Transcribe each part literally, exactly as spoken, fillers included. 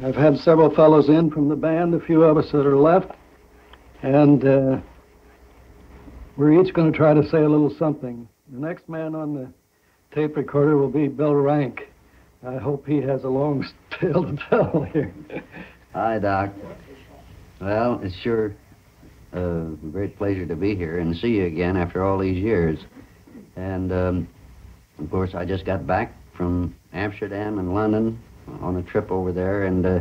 I've had several fellows in from the band, a few of us that are left, and uh, we're each going to try to say a little something. The next man on the tape recorder will be Bill Rank. I hope he has a long tale to tell here. Hi, Doc. Well, it's sure a great pleasure to be here and see you again after all these years. And, um, of course, I just got back from Amsterdam and London on a trip over there, and uh,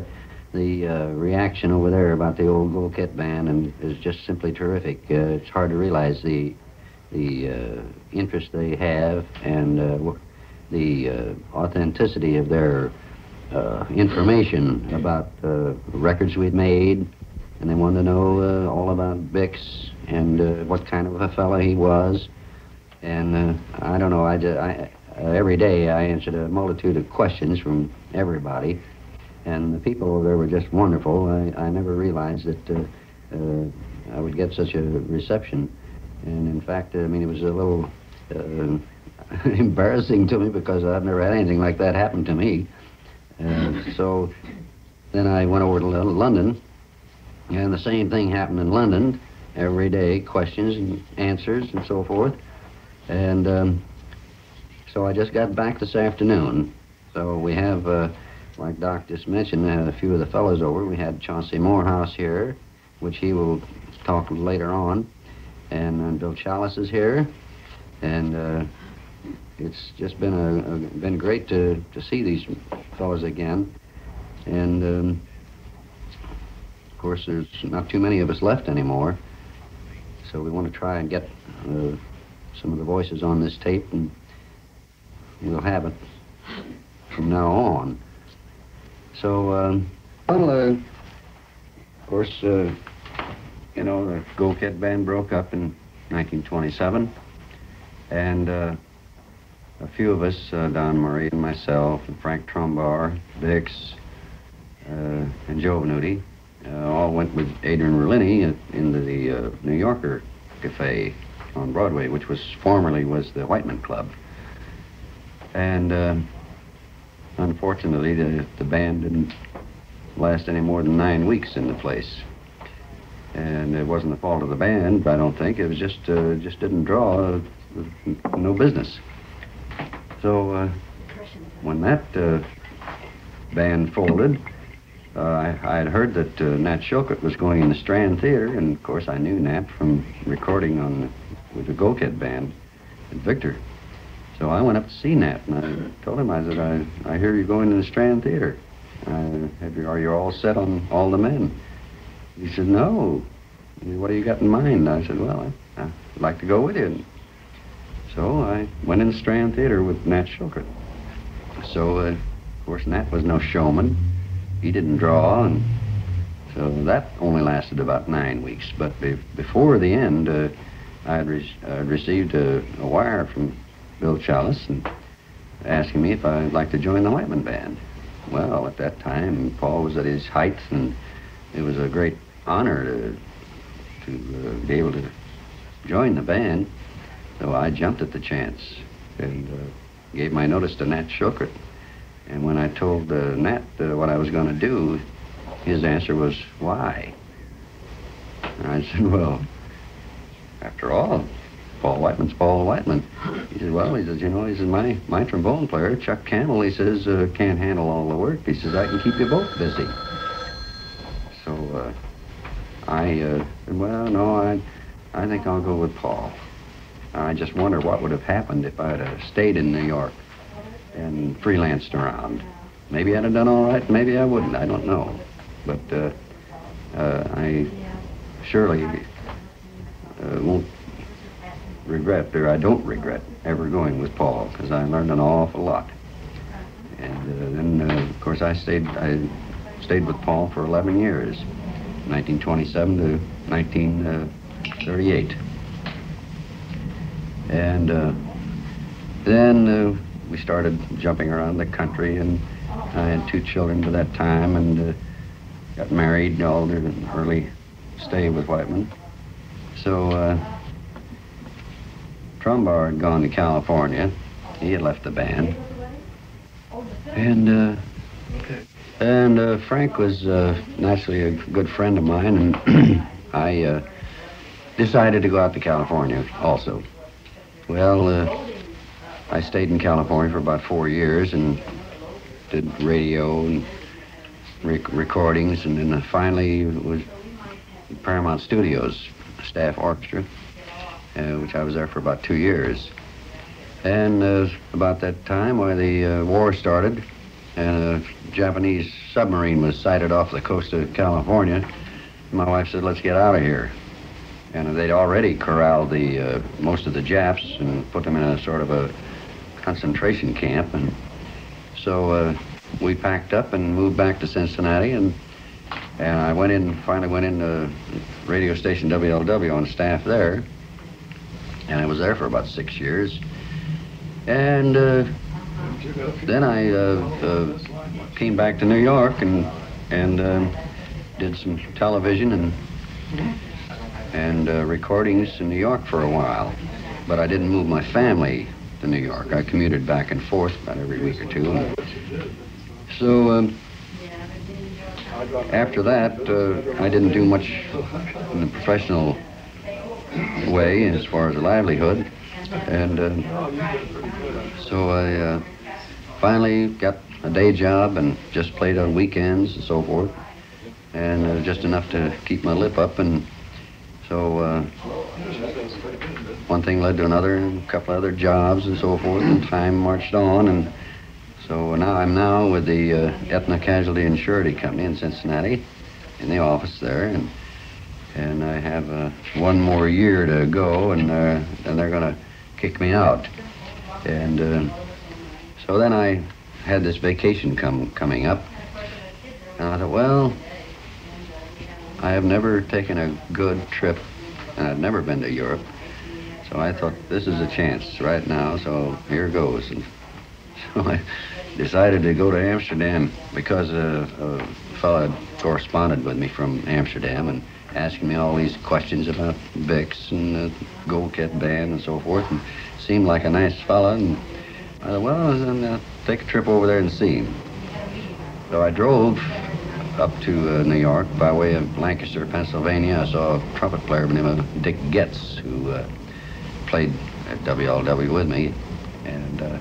the uh, reaction over there about the old Goldkette band and is just simply terrific. Uh, it's hard to realize the the uh, interest they have and uh, the uh, authenticity of their uh, information about uh, records we'd made, and they wanted to know uh, all about Bix and uh, what kind of a fella he was. And uh, I don't know, I, just, I uh, every day I answered a multitude of questions from everybody, and the people over there were just wonderful. I, I never realized that uh, uh, I would get such a reception. And in fact, I mean, it was a little uh, embarrassing to me because I've never had anything like that happen to me. Uh, so then I went over to London, and the same thing happened in London every day, questions and answers and so forth. And um, so I just got back this afternoon. So we have, uh, like Doc just mentioned, uh, a few of the fellows over. We had Chauncey Morehouse here, which he will talk later on. And uh, Bill Challis is here, and uh, it's just been a, a been great to to see these fellows again. And um, of course, there's not too many of us left anymore, so we want to try and get uh, some of the voices on this tape, and we'll have it from now on. So, um, well, uh, of course. Uh, You know, the Goldkette band broke up in nineteen twenty-seven, and uh, a few of us, uh, Don Murray and myself, and Frank Trumbauer, Bix, uh, and Joe Venuti, uh, all went with Adrian Rollini into the uh, New Yorker Cafe on Broadway, which was formerly was the Whiteman Club. And uh, unfortunately, the, the band didn't last any more than nine weeks in the place. And it wasn't the fault of the band, I don't think. It was just uh, just didn't draw, uh, no business. So uh, when that uh, band folded, uh, I, I had heard that uh, Nat Shilkret was going in the Strand Theater, and of course I knew Nat from recording on with the Goldkette band at Victor. So I went up to see Nat, and I told him, I said, I, I hear you're going to the Strand Theater. I, have you, are you all set on All the Men? He said, no. He said, what do you got in mind? I said, well, I, I'd like to go with you. And so I went in the Strand Theater with Nat Shilkret. So, uh, of course, Nat was no showman. He didn't draw, and so that only lasted about nine weeks. But be before the end, uh, I had re uh, received a, a wire from Bill Challis and asking me if I'd like to join the Whiteman Band. Well, at that time, Paul was at his height, and it was a great honor to, to uh, be able to join the band, so I jumped at the chance and uh, gave my notice to Nat Shilkret. And when I told uh, Nat uh, what I was going to do, his answer was, why? And I said, well, after all, Paul Whiteman's Paul Whiteman. He said, well, he says, you know, he says, my, my trombone player, Chuck Campbell, he says, uh, can't handle all the work. He says, I can keep you both busy. So uh, I, uh, well, no, I, I think I'll go with Paul. I just wonder what would have happened if I'd have stayed in New York and freelanced around. Maybe I'd have done all right, maybe I wouldn't, I don't know. But uh, uh, I surely uh, won't regret, or I don't regret ever going with Paul, because I learned an awful lot. And uh, then, uh, of course, I stayed, I, stayed with Paul for eleven years, nineteen twenty-seven to nineteen thirty-eight. And uh, then uh, we started jumping around the country, and I had two children by that time, and uh, got married, all the early stay with Whiteman. So uh, Trumbauer had gone to California. He had left the band. And uh, And uh, Frank was uh, naturally a good friend of mine, and I uh, decided to go out to California also. Well, uh, I stayed in California for about four years and did radio and rec recordings, and then I finally was in Paramount Studios staff orchestra, uh, which I was there for about two years. And uh, about that time, when the uh, war started, and a Japanese submarine was sighted off the coast of California. My wife said, let's get out of here. And they'd already corralled the, uh, most of the Japs and put them in a sort of a concentration camp. And so uh, we packed up and moved back to Cincinnati. And, and I went in, finally went into radio station W L W on staff there. And I was there for about six years. And uh, Then I uh, uh, came back to New York and and uh, did some television and and uh, recordings in New York for a while, but I didn't move my family to New York. I commuted back and forth about every week or two. And so um, after that, uh, I didn't do much in the professional way as far as a livelihood, and uh, so I. Uh, Finally got a day job and just played on weekends and so forth, and uh, just enough to keep my lip up. And so uh, one thing led to another, and a couple other jobs and so forth, and time marched on. And so now I'm now with the uh, Aetna Casualty and Surety Company in Cincinnati, in the office there, and and I have uh, one more year to go, and uh, and they're gonna kick me out. And uh, So then I had this vacation come coming up, and I thought, well, I have never taken a good trip, and I've never been to Europe, so I thought, this is a chance right now, so here goes. And so I decided to go to Amsterdam because a, a fellow had corresponded with me from Amsterdam and asking me all these questions about Bix and the Goldkette band and so forth, and seemed like a nice fellow. And I thought, well, then I'll take a trip over there and see him. So I drove up to uh, New York by way of Lancaster, Pennsylvania. I saw a trumpet player by the name of Dick Getz, who uh, played at W L W with me. And uh,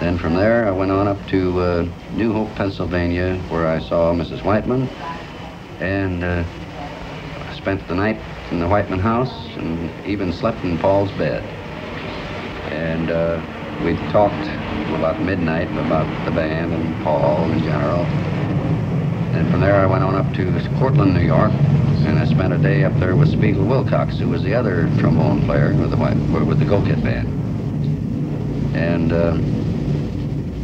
then from there, I went on up to uh, New Hope, Pennsylvania, where I saw Missus Whiteman. And uh, I spent the night in the Whiteman house and even slept in Paul's bed. And uh, we talked till about midnight about the band and Paul in general. And from there I went on up to Cortland, New York, and I spent a day up there with Speigle Willcox, who was the other trombone player with the white, with the Goldkette band. And uh,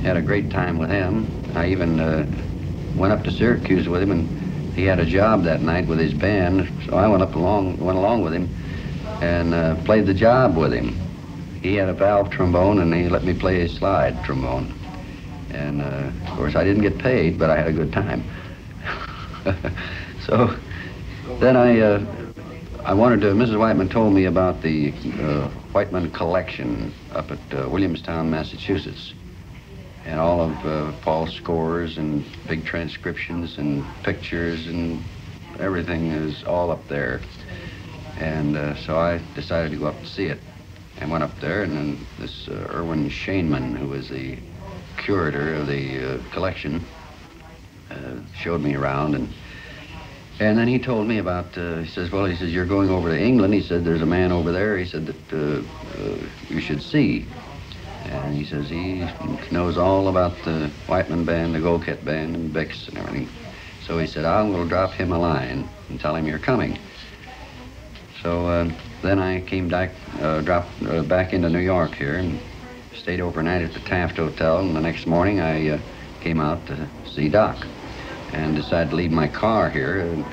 had a great time with him. I even uh, went up to Syracuse with him, and he had a job that night with his band, so I went up along, went along with him and uh, played the job with him. He had a valve trombone, and he let me play a slide trombone. And, uh, of course, I didn't get paid, but I had a good time. So then I uh, I wanted to, Missus Whiteman told me about the uh, Whiteman collection up at uh, Williamstown, Massachusetts, and all of uh, Paul's scores and big transcriptions and pictures and everything is all up there. And uh, so I decided to go up to see it. I went up there, and then this uh, Erwin Shaneman, who was the curator of the uh, collection, uh, showed me around, and and then he told me about, uh, he says, well, he says, you're going over to England. He said, there's a man over there, he said, that uh, uh, you should see. And he says, he knows all about the Whiteman band, the Goldkette band, and Bix and everything. So he said, I will drop him a line and tell him you're coming. So uh, then I came back, uh, dropped uh, back into New York here, and stayed overnight at the Taft Hotel. And the next morning, I uh, came out to see Doc, and decided to leave my car here and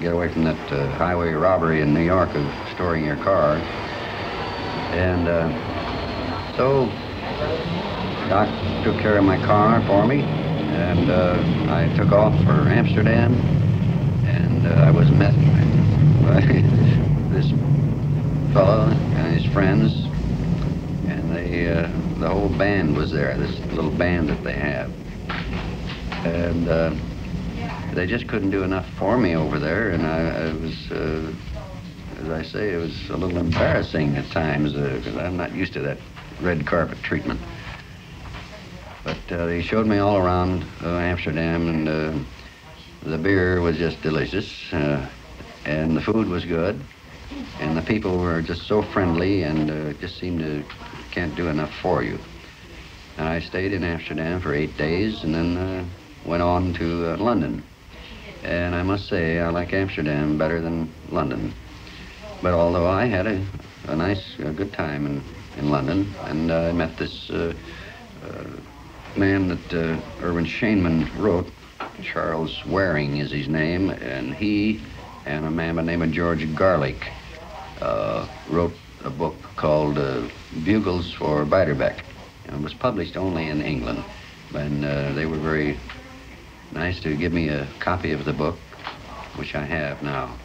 get away from that uh, highway robbery in New York of storing your car. And uh, so Doc took care of my car for me, and uh, I took off for Amsterdam, and uh, I was met by this fellow and his friends, and they, uh, the whole band was there, this little band that they have. and uh, they just couldn't do enough for me over there, and I, I was, uh, as I say, it was a little embarrassing at times, because uh, I'm not used to that red carpet treatment. But uh, they showed me all around uh, Amsterdam, and uh, the beer was just delicious, uh, and the food was good, and the people were just so friendly, and uh, just seemed to can't do enough for you. And I stayed in Amsterdam for eight days, and then uh, went on to uh, London. And I must say, I like Amsterdam better than London. But although I had a, a nice, a good time in, in London, and uh, I met this uh, uh, man that uh, Erwin Shaneman wrote, Charles Waring is his name, and he and a man by the name of George Garlick uh, wrote a book called uh, Bugles for Beiderbecke, and it was published only in England. And uh, they were very nice to give me a copy of the book, which I have now.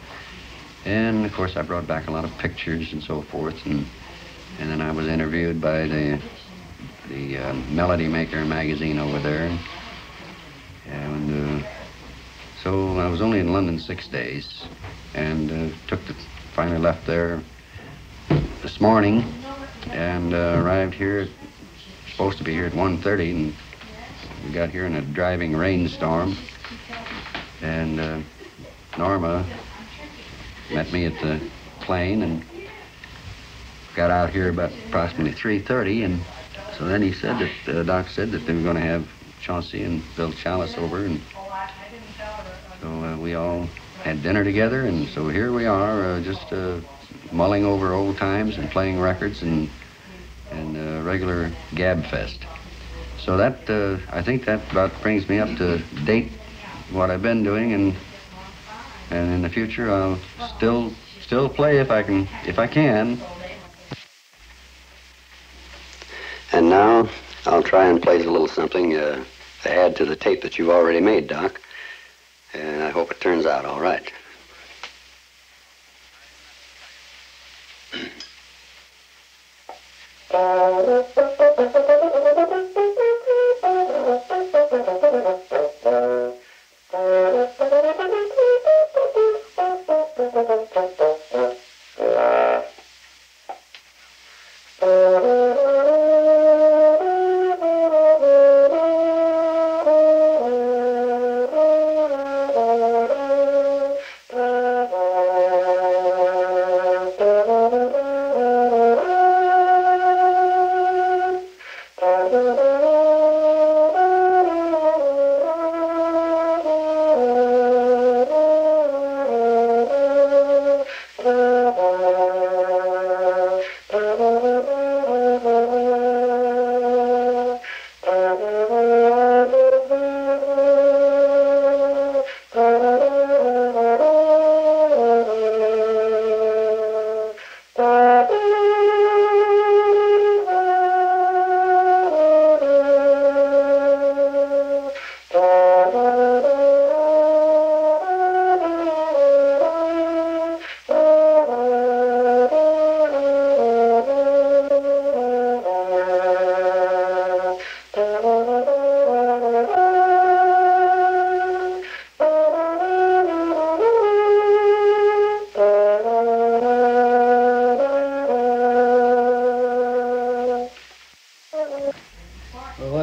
And of course I brought back a lot of pictures and so forth, and and then I was interviewed by the the uh, Melody Maker magazine over there. And uh, so I was only in London six days, and uh, took the, finally left there this morning, and uh, arrived here, supposed to be here at one thirty, and we got here in a driving rainstorm, and uh, Norma met me at the plane and got out here about approximately three thirty, and so then he said that, uh, Doc said that they were going to have Chauncey and Bill Challis over, and so uh, we all had dinner together, and so here we are, uh, just uh, mulling over old times and playing records and and uh, regular gab fest. So that, uh, I think that about brings me up to date what I've been doing, and and in the future I'll still still play if I can if I can. And now I'll try and play a little something uh, to add to the tape that you've already made, Doc. And I hope it turns out all right.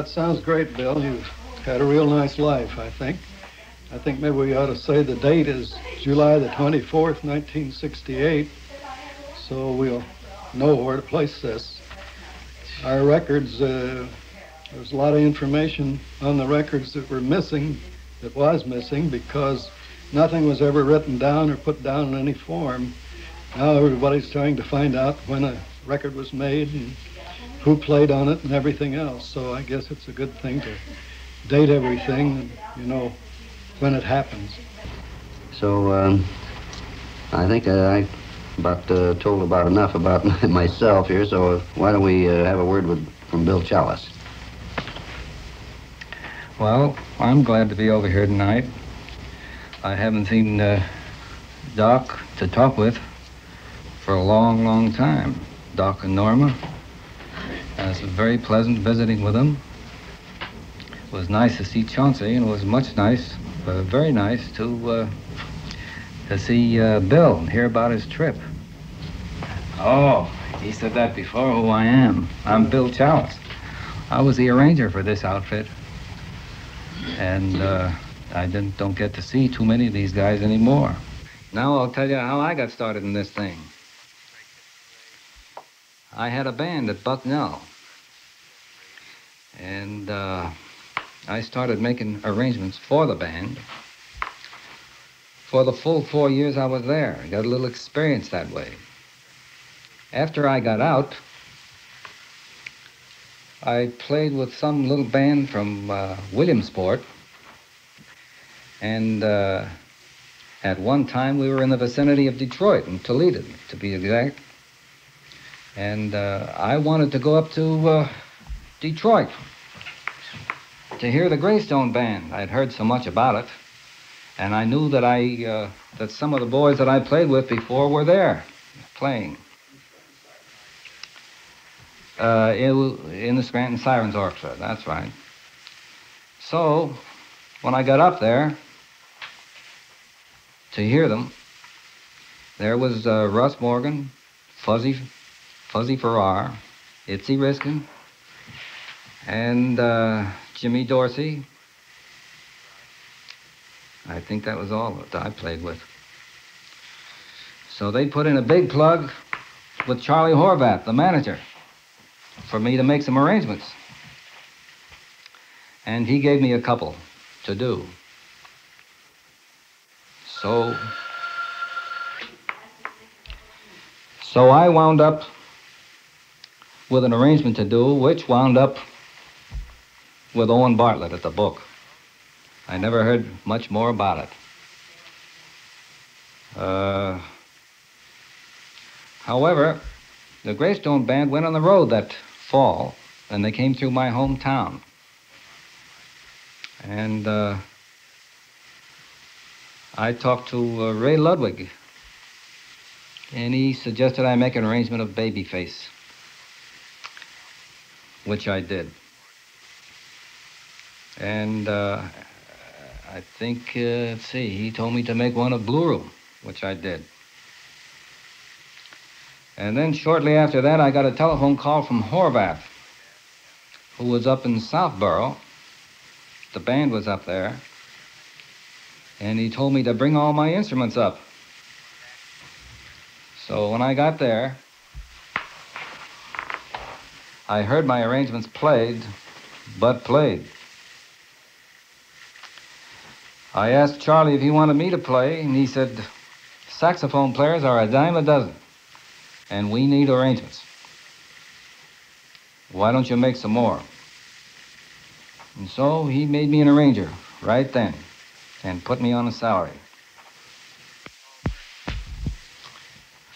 Sounds great, Bill. You've had a real nice life, I think. I think maybe we ought to say the date is July the twenty-fourth, nineteen sixty-eight, so we'll know where to place this. Our records, uh, there was a lot of information on the records that were missing, that was missing, because nothing was ever written down or put down in any form. Now everybody's trying to find out when a record was made and who played on it and everything else. So I guess it's a good thing to date everything, and you know when it happens. So um, I think I about uh, told about enough about myself here. So why don't we uh, have a word with from Bill Challis? Well, I'm glad to be over here tonight. I haven't seen uh, Doc to talk with for a long, long time. Doc and Norma. Uh, it's very pleasant visiting with them. was nice to see Chauncey, and it was much nice, uh, very nice to uh, to see uh, Bill and hear about his trip. Oh, he said that before. Who I am? I'm Bill Challis. I was the arranger for this outfit, and uh, I didn't don't get to see too many of these guys anymore. Now I'll tell you how I got started in this thing. I had a band at Bucknell, and uh, I started making arrangements for the band. For the full four years I was there, I got a little experience that way. After I got out, I played with some little band from uh, Williamsport, and uh, at one time we were in the vicinity of Detroit, in Toledo, to be exact. And uh, I wanted to go up to uh, Detroit to hear the Greystone Band. I'd heard so much about it, and I knew that I uh, that some of the boys that I played with before were there playing. Uh, it was in the Scranton Sirens Orchestra, that's right. So when I got up there to hear them, there was uh, Russ Morgan, Fuzzy. Fuzzy Farrar, Itzy Riskin, and uh, Jimmy Dorsey. I think that was all that I played with. So they put in a big plug with Charlie Horvath, the manager, for me to make some arrangements. And he gave me a couple to do. So, so I wound up with an arrangement to do, which wound up with Owen Bartlett at the Book. I never heard much more about it. Uh, however, the Greystone Band went on the road that fall, and they came through my hometown. And uh, I talked to uh, Ray Ludwig, and he suggested I make an arrangement of Babyface, which I did. And uh, I think, uh, let's see, he told me to make one of Blue Room, which I did. And then shortly after that, I got a telephone call from Horvath, who was up in Southborough. The band was up there. And he told me to bring all my instruments up. So when I got there, I heard my arrangements played, but played. I asked Charlie if he wanted me to play, and he said, saxophone players are a dime a dozen, and we need arrangements. Why don't you make some more? And so he made me an arranger right then, and put me on a salary.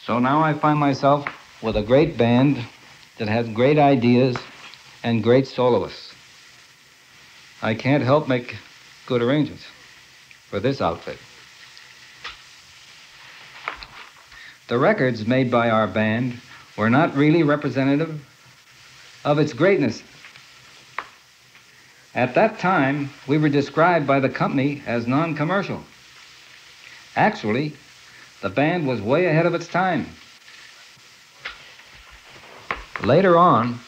So now I find myself with a great band that has great ideas and great soloists. I can't help make good arrangements for this outfit. The records made by our band were not really representative of its greatness. At that time, we were described by the company as non-commercial. Actually, the band was way ahead of its time. Later on,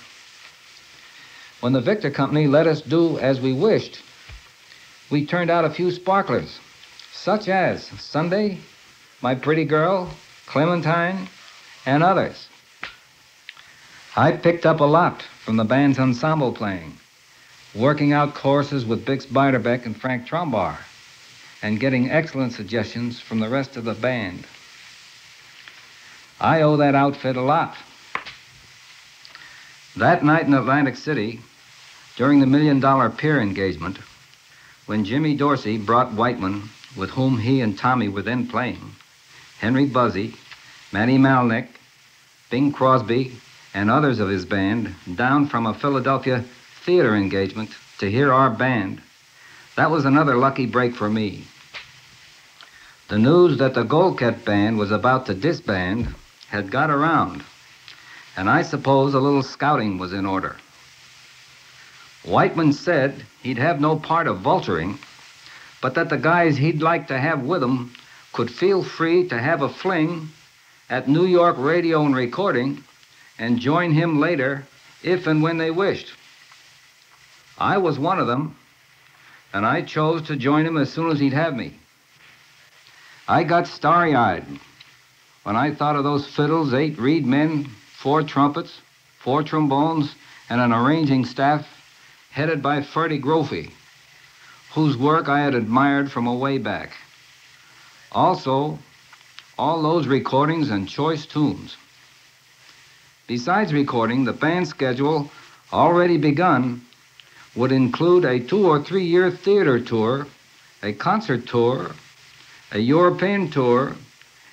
when the Victor Company let us do as we wished, we turned out a few sparklers, such as Sunday, My Pretty Girl, Clementine, and others. I picked up a lot from the band's ensemble playing, working out courses with Bix Beiderbecke and Frank Trumbauer, and getting excellent suggestions from the rest of the band. I owe that outfit a lot. That night in Atlantic City, during the Million Dollar Pier engagement, when Jimmy Dorsey brought Whiteman, with whom he and Tommy were then playing, Henry Buzzy, Manny Malnick, Bing Crosby, and others of his band, down from a Philadelphia theater engagement to hear our band, that was another lucky break for me. The news that the Goldkette Band was about to disband had got around, and I suppose a little scouting was in order. Whiteman said he'd have no part of vulturing, but that the guys he'd like to have with him could feel free to have a fling at New York radio and recording and join him later if and when they wished. I was one of them, and I chose to join him as soon as he'd have me. I got starry-eyed when I thought of those fiddles, eight reed men, four trumpets, four trombones, and an arranging staff headed by Ferde Grofé, whose work I had admired from a way back. Also, all those recordings and choice tunes. Besides recording, the band schedule, already begun, would include a two or three-year theater tour, a concert tour, a European tour,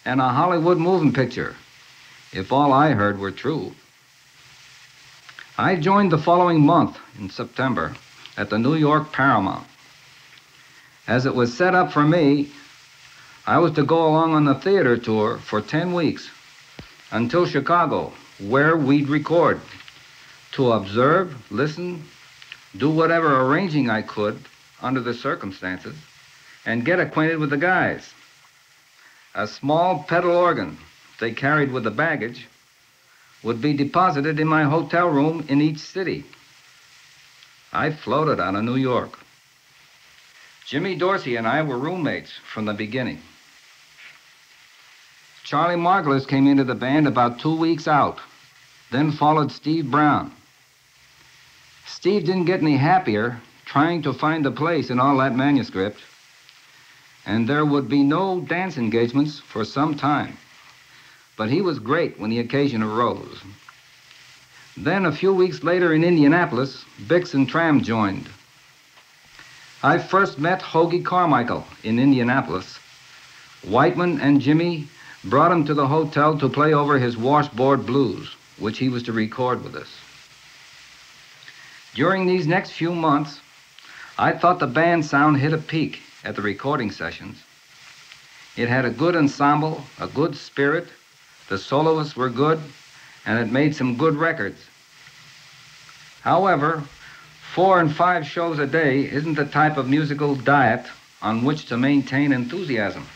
and a Hollywood moving picture, if all I heard were true. I joined the following month, in September, at the New York Paramount. As it was set up for me, I was to go along on the theater tour for ten weeks, until Chicago, where we'd record, to observe, listen, do whatever arranging I could under the circumstances, and get acquainted with the guys. A small pedal organ they carried with the baggage would be deposited in my hotel room in each city. I floated out of New York. Jimmy Dorsey and I were roommates from the beginning. Charlie Margulis came into the band about two weeks out, then followed Steve Brown. Steve didn't get any happier trying to find a place in all that manuscript, and there would be no dance engagements for some time. But he was great when the occasion arose. Then a few weeks later in Indianapolis, Bix and Tram joined. I first met Hoagy Carmichael in Indianapolis. Whiteman and Jimmy brought him to the hotel to play over his Washboard Blues, which he was to record with us. During these next few months, I thought the band sound hit a peak at the recording sessions. It had a good ensemble, a good spirit, the soloists were good, and it made some good records. However, four and five shows a day isn't the type of musical diet on which to maintain enthusiasm.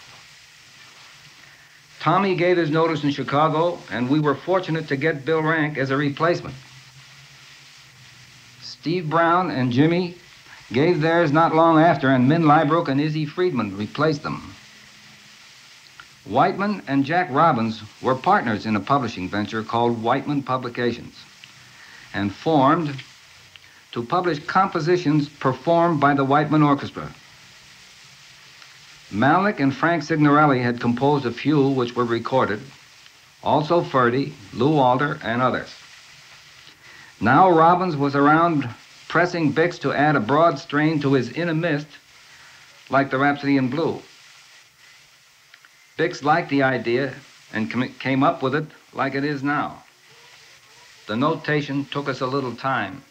Tommy gave his notice in Chicago, and we were fortunate to get Bill Rank as a replacement. Steve Brown and Jimmy gave theirs not long after, and Min Leibrook and Izzy Friedman replaced them. Whiteman and Jack Robbins were partners in a publishing venture called Whiteman Publications, and formed to publish compositions performed by the Whiteman Orchestra. Malick and Frank Signorelli had composed a few which were recorded, also Ferde, Lou Alder, and others. Now Robbins was around pressing Bix to add a broad strain to his Inner Mist, like the Rhapsody in Blue. Bix liked the idea and came up with it like it is now. The notation took us a little time.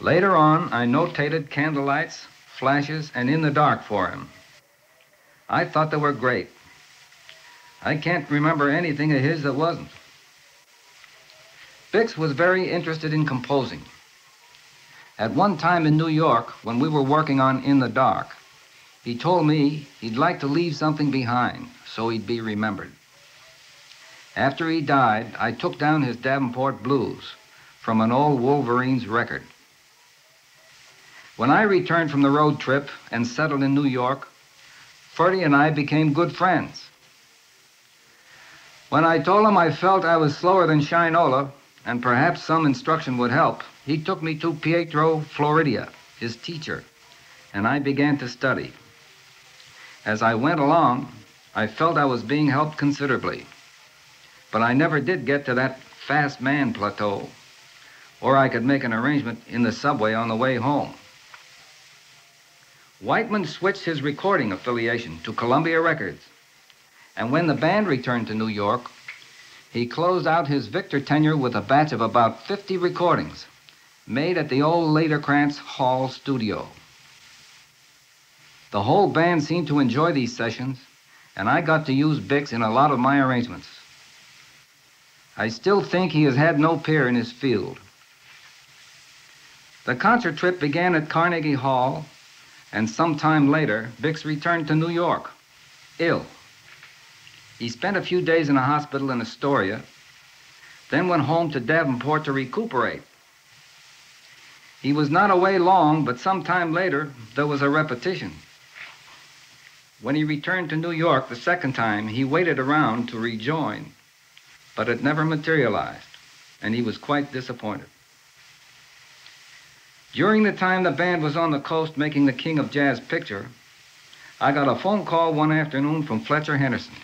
Later on, I notated Candlelights, Flashes, and In the Dark for him. I thought they were great. I can't remember anything of his that wasn't. Bix was very interested in composing. At one time in New York, when we were working on In the Dark, he told me he'd like to leave something behind so he'd be remembered. After he died, I took down his Davenport Blues from an old Wolverines record. When I returned from the road trip and settled in New York, Ferde and I became good friends. When I told him I felt I was slower than Shinola and perhaps some instruction would help, he took me to Pietro Floridia, his teacher, and I began to study. As I went along, I felt I was being helped considerably, but I never did get to that fast man plateau, or I could make an arrangement in the subway on the way home. Whiteman switched his recording affiliation to Columbia Records, and when the band returned to New York, he closed out his Victor tenure with a batch of about fifty recordings made at the old Laderkrantz Hall studio. The whole band seemed to enjoy these sessions, and I got to use Bix in a lot of my arrangements. I still think he has had no peer in his field. The concert trip began at Carnegie Hall, and sometime later, Bix returned to New York, ill. He spent a few days in a hospital in Astoria, then went home to Davenport to recuperate. He was not away long, but sometime later, there was a repetition. When he returned to New York the second time, he waited around to rejoin, but it never materialized, and he was quite disappointed. During the time the band was on the coast making the King of Jazz picture, I got a phone call one afternoon from Fletcher Henderson.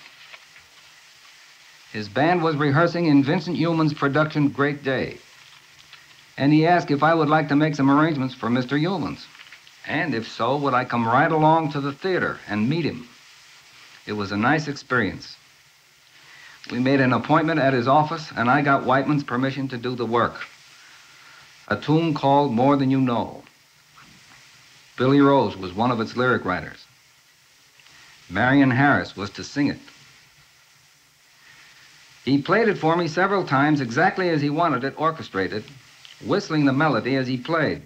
His band was rehearsing in Vincent Youmans' production, Great Day, and he asked if I would like to make some arrangements for Mister Youmans, and if so, would I come right along to the theater and meet him. It was a nice experience. We made an appointment at his office, and I got Whiteman's permission to do the work. A tune called More Than You Know. Billy Rose was one of its lyric writers. Marion Harris was to sing it. He played it for me several times exactly as he wanted it orchestrated, whistling the melody as he played.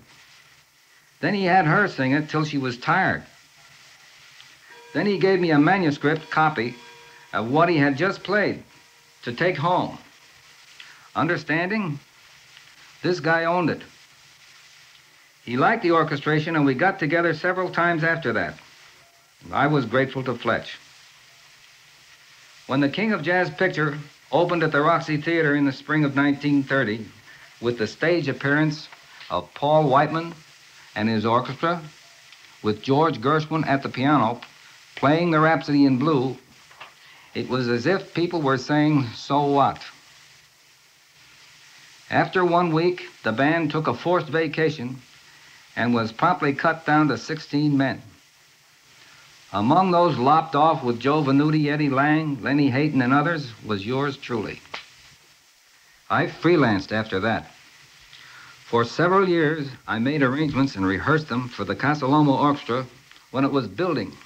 Then he had her sing it till she was tired. Then he gave me a manuscript copy of what he had just played to take home. Understanding? This guy owned it. He liked the orchestration, and we got together several times after that. I was grateful to Fletch. When the King of Jazz picture opened at the Roxy Theater in the spring of nineteen thirty with the stage appearance of Paul Whiteman and his orchestra, with George Gershwin at the piano playing the Rhapsody in Blue, it was as if people were saying, "So what?" After one week, the band took a forced vacation and was promptly cut down to sixteen men. Among those lopped off with Joe Venuti, Eddie Lang, Lennie Hayton, and others was yours truly. I freelanced after that. For several years, I made arrangements and rehearsed them for the Casa Loma Orchestra when it was building.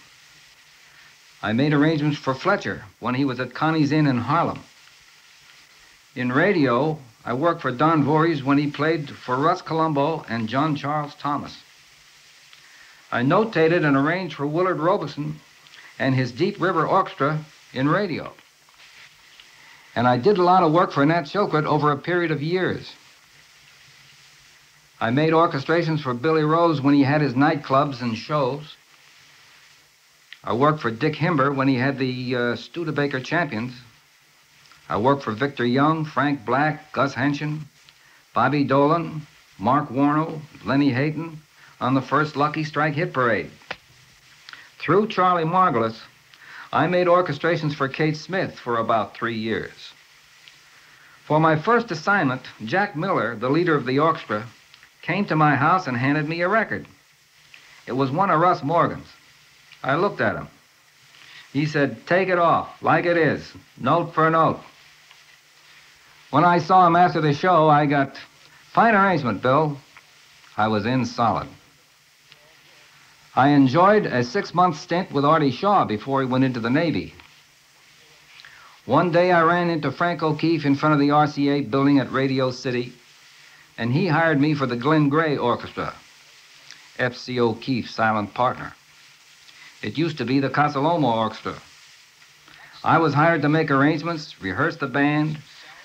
I made arrangements for Fletcher when he was at Connie's Inn in Harlem. In radio, I worked for Don Voorhees when he played for Russ Colombo and John Charles Thomas. I notated and arranged for Willard Robeson and his Deep River Orchestra in radio. And I did a lot of work for Nat Shilkret over a period of years. I made orchestrations for Billy Rose when he had his nightclubs and shows. I worked for Dick Himber when he had the uh, Studebaker Champions. I worked for Victor Young, Frank Black, Gus Henshin, Bobby Dolan, Mark Warnow, Lennie Hayton on the first Lucky Strike hit parade. Through Charlie Margulis, I made orchestrations for Kate Smith for about three years. For my first assignment, Jack Miller, the leader of the orchestra, came to my house and handed me a record. It was one of Russ Morgan's. I looked at him. He said, "Take it off, like it is, note for note." When I saw him after the show, I got, "Fine arrangement, Bill." I was in solid. I enjoyed a six-month stint with Artie Shaw before he went into the Navy. One day I ran into Frank O'Keefe in front of the R C A building at Radio City, and he hired me for the Glenn Gray Orchestra, F C O'Keefe's silent partner. It used to be the Casa Loma Orchestra. I was hired to make arrangements, rehearse the band,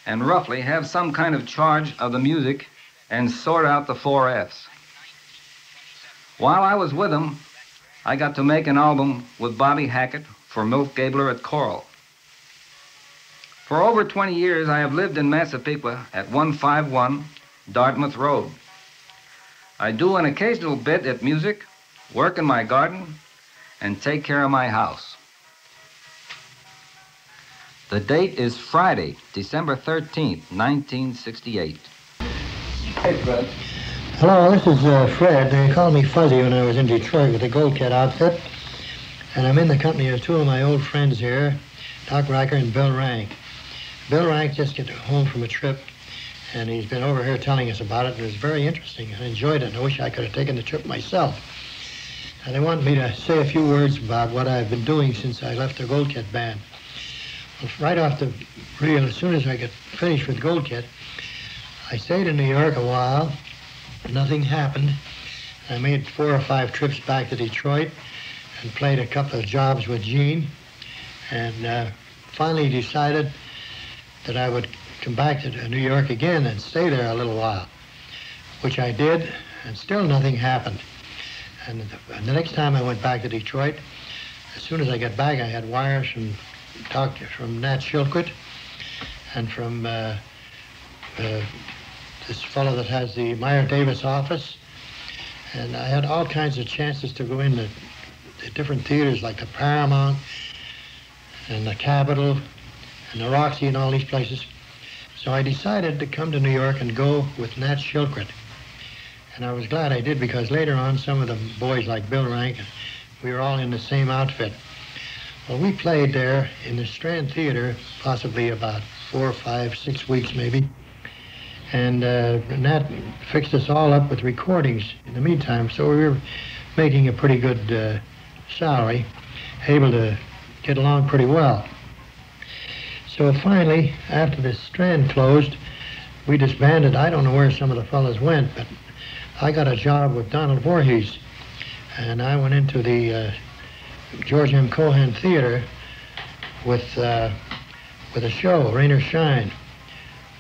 and roughly have some kind of charge of the music and sort out the four F's. While I was with them, I got to make an album with Bobby Hackett for Milt Gabler at Coral. For over twenty years, I have lived in Massapequa at one five one Dartmouth Road. I do an occasional bit at music, work in my garden, and take care of my house. The date is Friday, December thirteenth, nineteen sixty-eight. Hey, Fred. Hello, this is uh, Fred. They called me Fuzzy when I was in Detroit with the Goldkette outfit. And I'm in the company of two of my old friends here, Doc Riker and Bill Rank. Bill Rank just got home from a trip, and he's been over here telling us about it, and it was very interesting. I enjoyed it, and I wish I could have taken the trip myself. And they want me to say a few words about what I've been doing since I left the Goldkette band. Well, right off the reel, as soon as I get finished with Goldkette, I stayed in New York a while, nothing happened. I made four or five trips back to Detroit and played a couple of jobs with Gene, and uh, finally decided that I would come back to New York again and stay there a little while, which I did, and still nothing happened. And the, and the next time I went back to Detroit, as soon as I got back, I had wires from doctors, from Nat Shilkret and from uh, uh, this fellow that has the Meyer Davis office. And I had all kinds of chances to go into the different theaters like the Paramount and the Capitol and the Roxy and all these places. So I decided to come to New York and go with Nat Shilkret. And I was glad I did, because later on, some of the boys like Bill Rank, we were all in the same outfit. Well, we played there in the Strand Theater, possibly about four or five, six weeks maybe. And uh, Nat fixed us all up with recordings in the meantime, so we were making a pretty good uh, salary, able to get along pretty well. So finally, after the Strand closed, we disbanded. I don't know where some of the fellas went, but I got a job with Donald Voorhees, and I went into the uh, George M. Cohan Theater with, uh, with a show, Rain or Shine.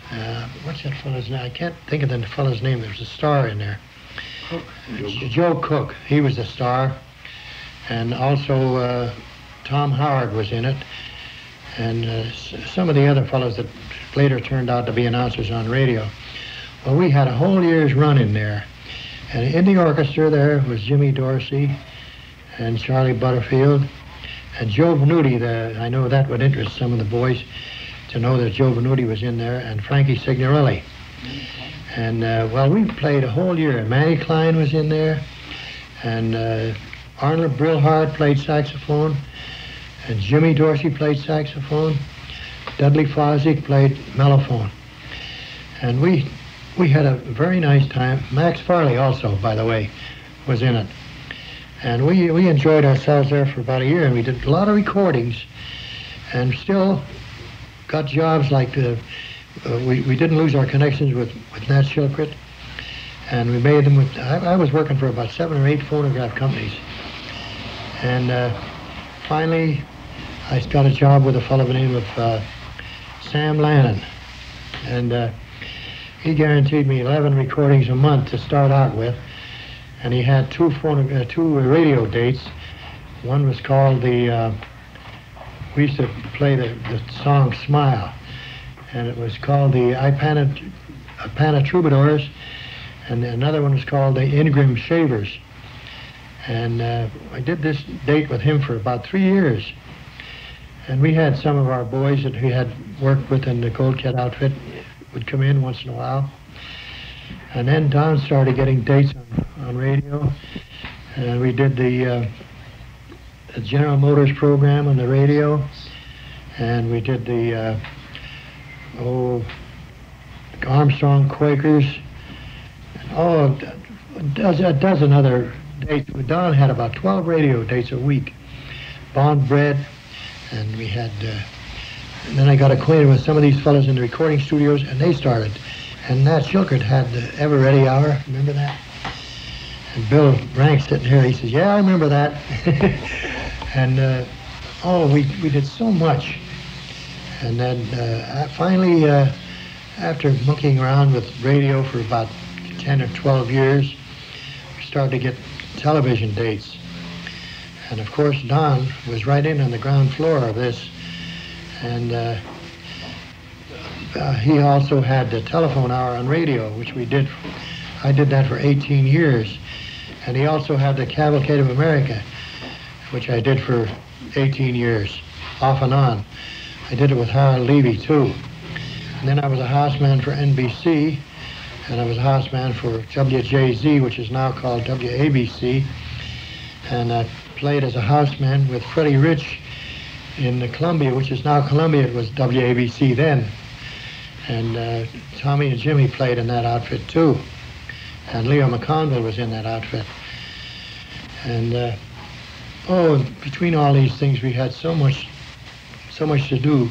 Uh, what's that fellow's name? I can't think of the fellow's name. There's a star in there. Cook. Joe, Joe Cook. Cook. He was a star. And also uh, Tom Howard was in it. And uh, some of the other fellows that later turned out to be announcers on radio. Well, we had a whole year's run in there. And in the orchestra there was Jimmy Dorsey and Charlie Butterfield. And Joe Venuti, the, I know that would interest some of the boys, to know that Joe Venuti was in there, and Frankie Signorelli. And, uh, well, we played a whole year. Manny Klein was in there, and uh, Arnold Brillhart played saxophone, and Jimmy Dorsey played saxophone, Dudley Fosdick played mellophone. And we, we had a very nice time. Max Farley also, by the way, was in it. And we, we enjoyed ourselves there for about a year, and we did a lot of recordings, and still got jobs like the, uh, we, we didn't lose our connections with, with Nat Shilkret, and we made them with, I, I was working for about seven or eight phonograph companies. And uh, finally, I got a job with a fellow by the name of uh, Sam Lannon, and uh, he guaranteed me eleven recordings a month to start out with, and he had two, phone, uh, two radio dates. One was called the, uh, we used to play the, the song Smile, and it was called the Ipana, Ipana Troubadours, and another one was called the Ingram Shavers. And uh, I did this date with him for about three years. And we had some of our boys that we had worked with in the Goldkette outfit would come in once in a while. And then Don started getting dates on, on radio, and we did the uh, the General Motors program on the radio, and we did the uh, oh Armstrong Quakers, and oh a dozen, a dozen other dates. Don had about twelve radio dates a week, Bond Bread, and we had. Uh, and then I got acquainted with some of these fellows in the recording studios, and they started. And Nat Shilkret had the Ever Ready Hour. Remember that? And Bill Rank sitting here, he says, "Yeah, I remember that." And, uh, oh, we, we did so much. And then uh, finally, uh, after monkeying around with radio for about ten or twelve years, we started to get television dates. And of course, Don was right in on the ground floor of this. And uh, uh, he also had the telephone hour on radio, which we did. I did that for eighteen years. And he also had the Cavalcade of America, which I did for eighteen years, off and on. I did it with Harold Levy, too. And then I was a houseman for N B C, and I was a houseman for W J Z, which is now called W A B C. And I played as a houseman with Freddie Rich in the Columbia, which is now Columbia. It was W A B C then. And uh, Tommy and Jimmy played in that outfit, too. And Leo McConville was in that outfit. And, uh, oh, between all these things, we had so much, so much to do.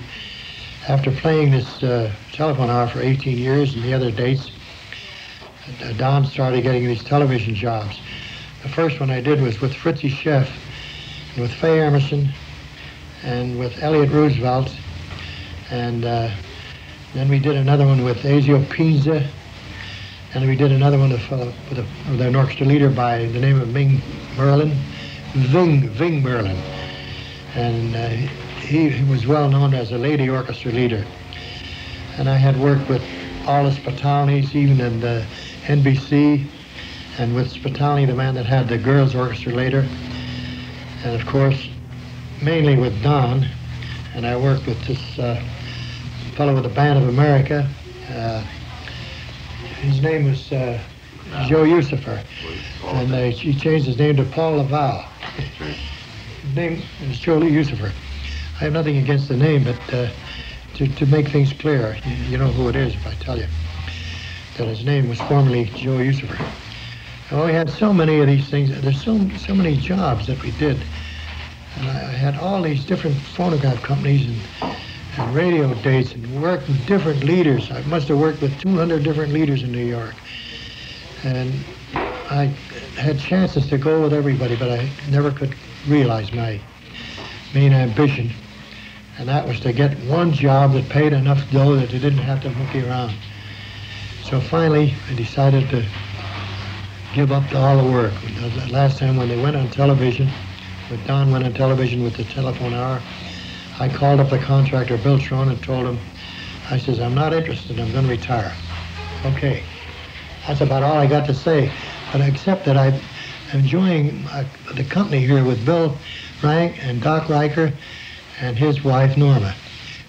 After playing this uh, telephone hour for eighteen years and the other dates, And Don started getting these television jobs. The first one I did was with Fritzie Sheff, and with Fay Emerson, and with Elliot Roosevelt, and uh, then we did another one with Ezio Pinza, and we did another one with, uh, with, a, with an orchestra leader by the name of Ming Merlin, Ving, Ving Merlin, and uh, he, he was well known as a lady orchestra leader. And I had worked with Arliss Spatalny's, even in the N B C, and with Spatalny, the man that had the girls' orchestra later, and of course, mainly with Don. And I worked with this uh, fellow with the Band of America. Uh, his name was uh, no. Joe Yusufer, and uh, he changed his name to Paul Laval. His name is Joe Yusufer. I have nothing against the name, but uh, to, to make things clear, you, you know who it is if I tell you that his name was formerly Joe Yusufer. Oh, we had so many of these things. There's so, so many jobs that we did. And I had all these different phonograph companies and, and radio dates and worked with different leaders. I must have worked with two hundred different leaders in New York. And I had chances to go with everybody, but I never could realize my main ambition. And that was to get one job that paid enough dough that you didn't have to monkey around. So finally, I decided to give up to all the work. The last time when they went on television, when Don went on television with the telephone hour, I called up the contractor, Bill Tron, and told him, I says, I'm not interested, I'm gonna retire. Okay, that's about all I got to say. But except that I'm enjoying uh, the company here with Bill Rank and Doc Riker and his wife, Norma.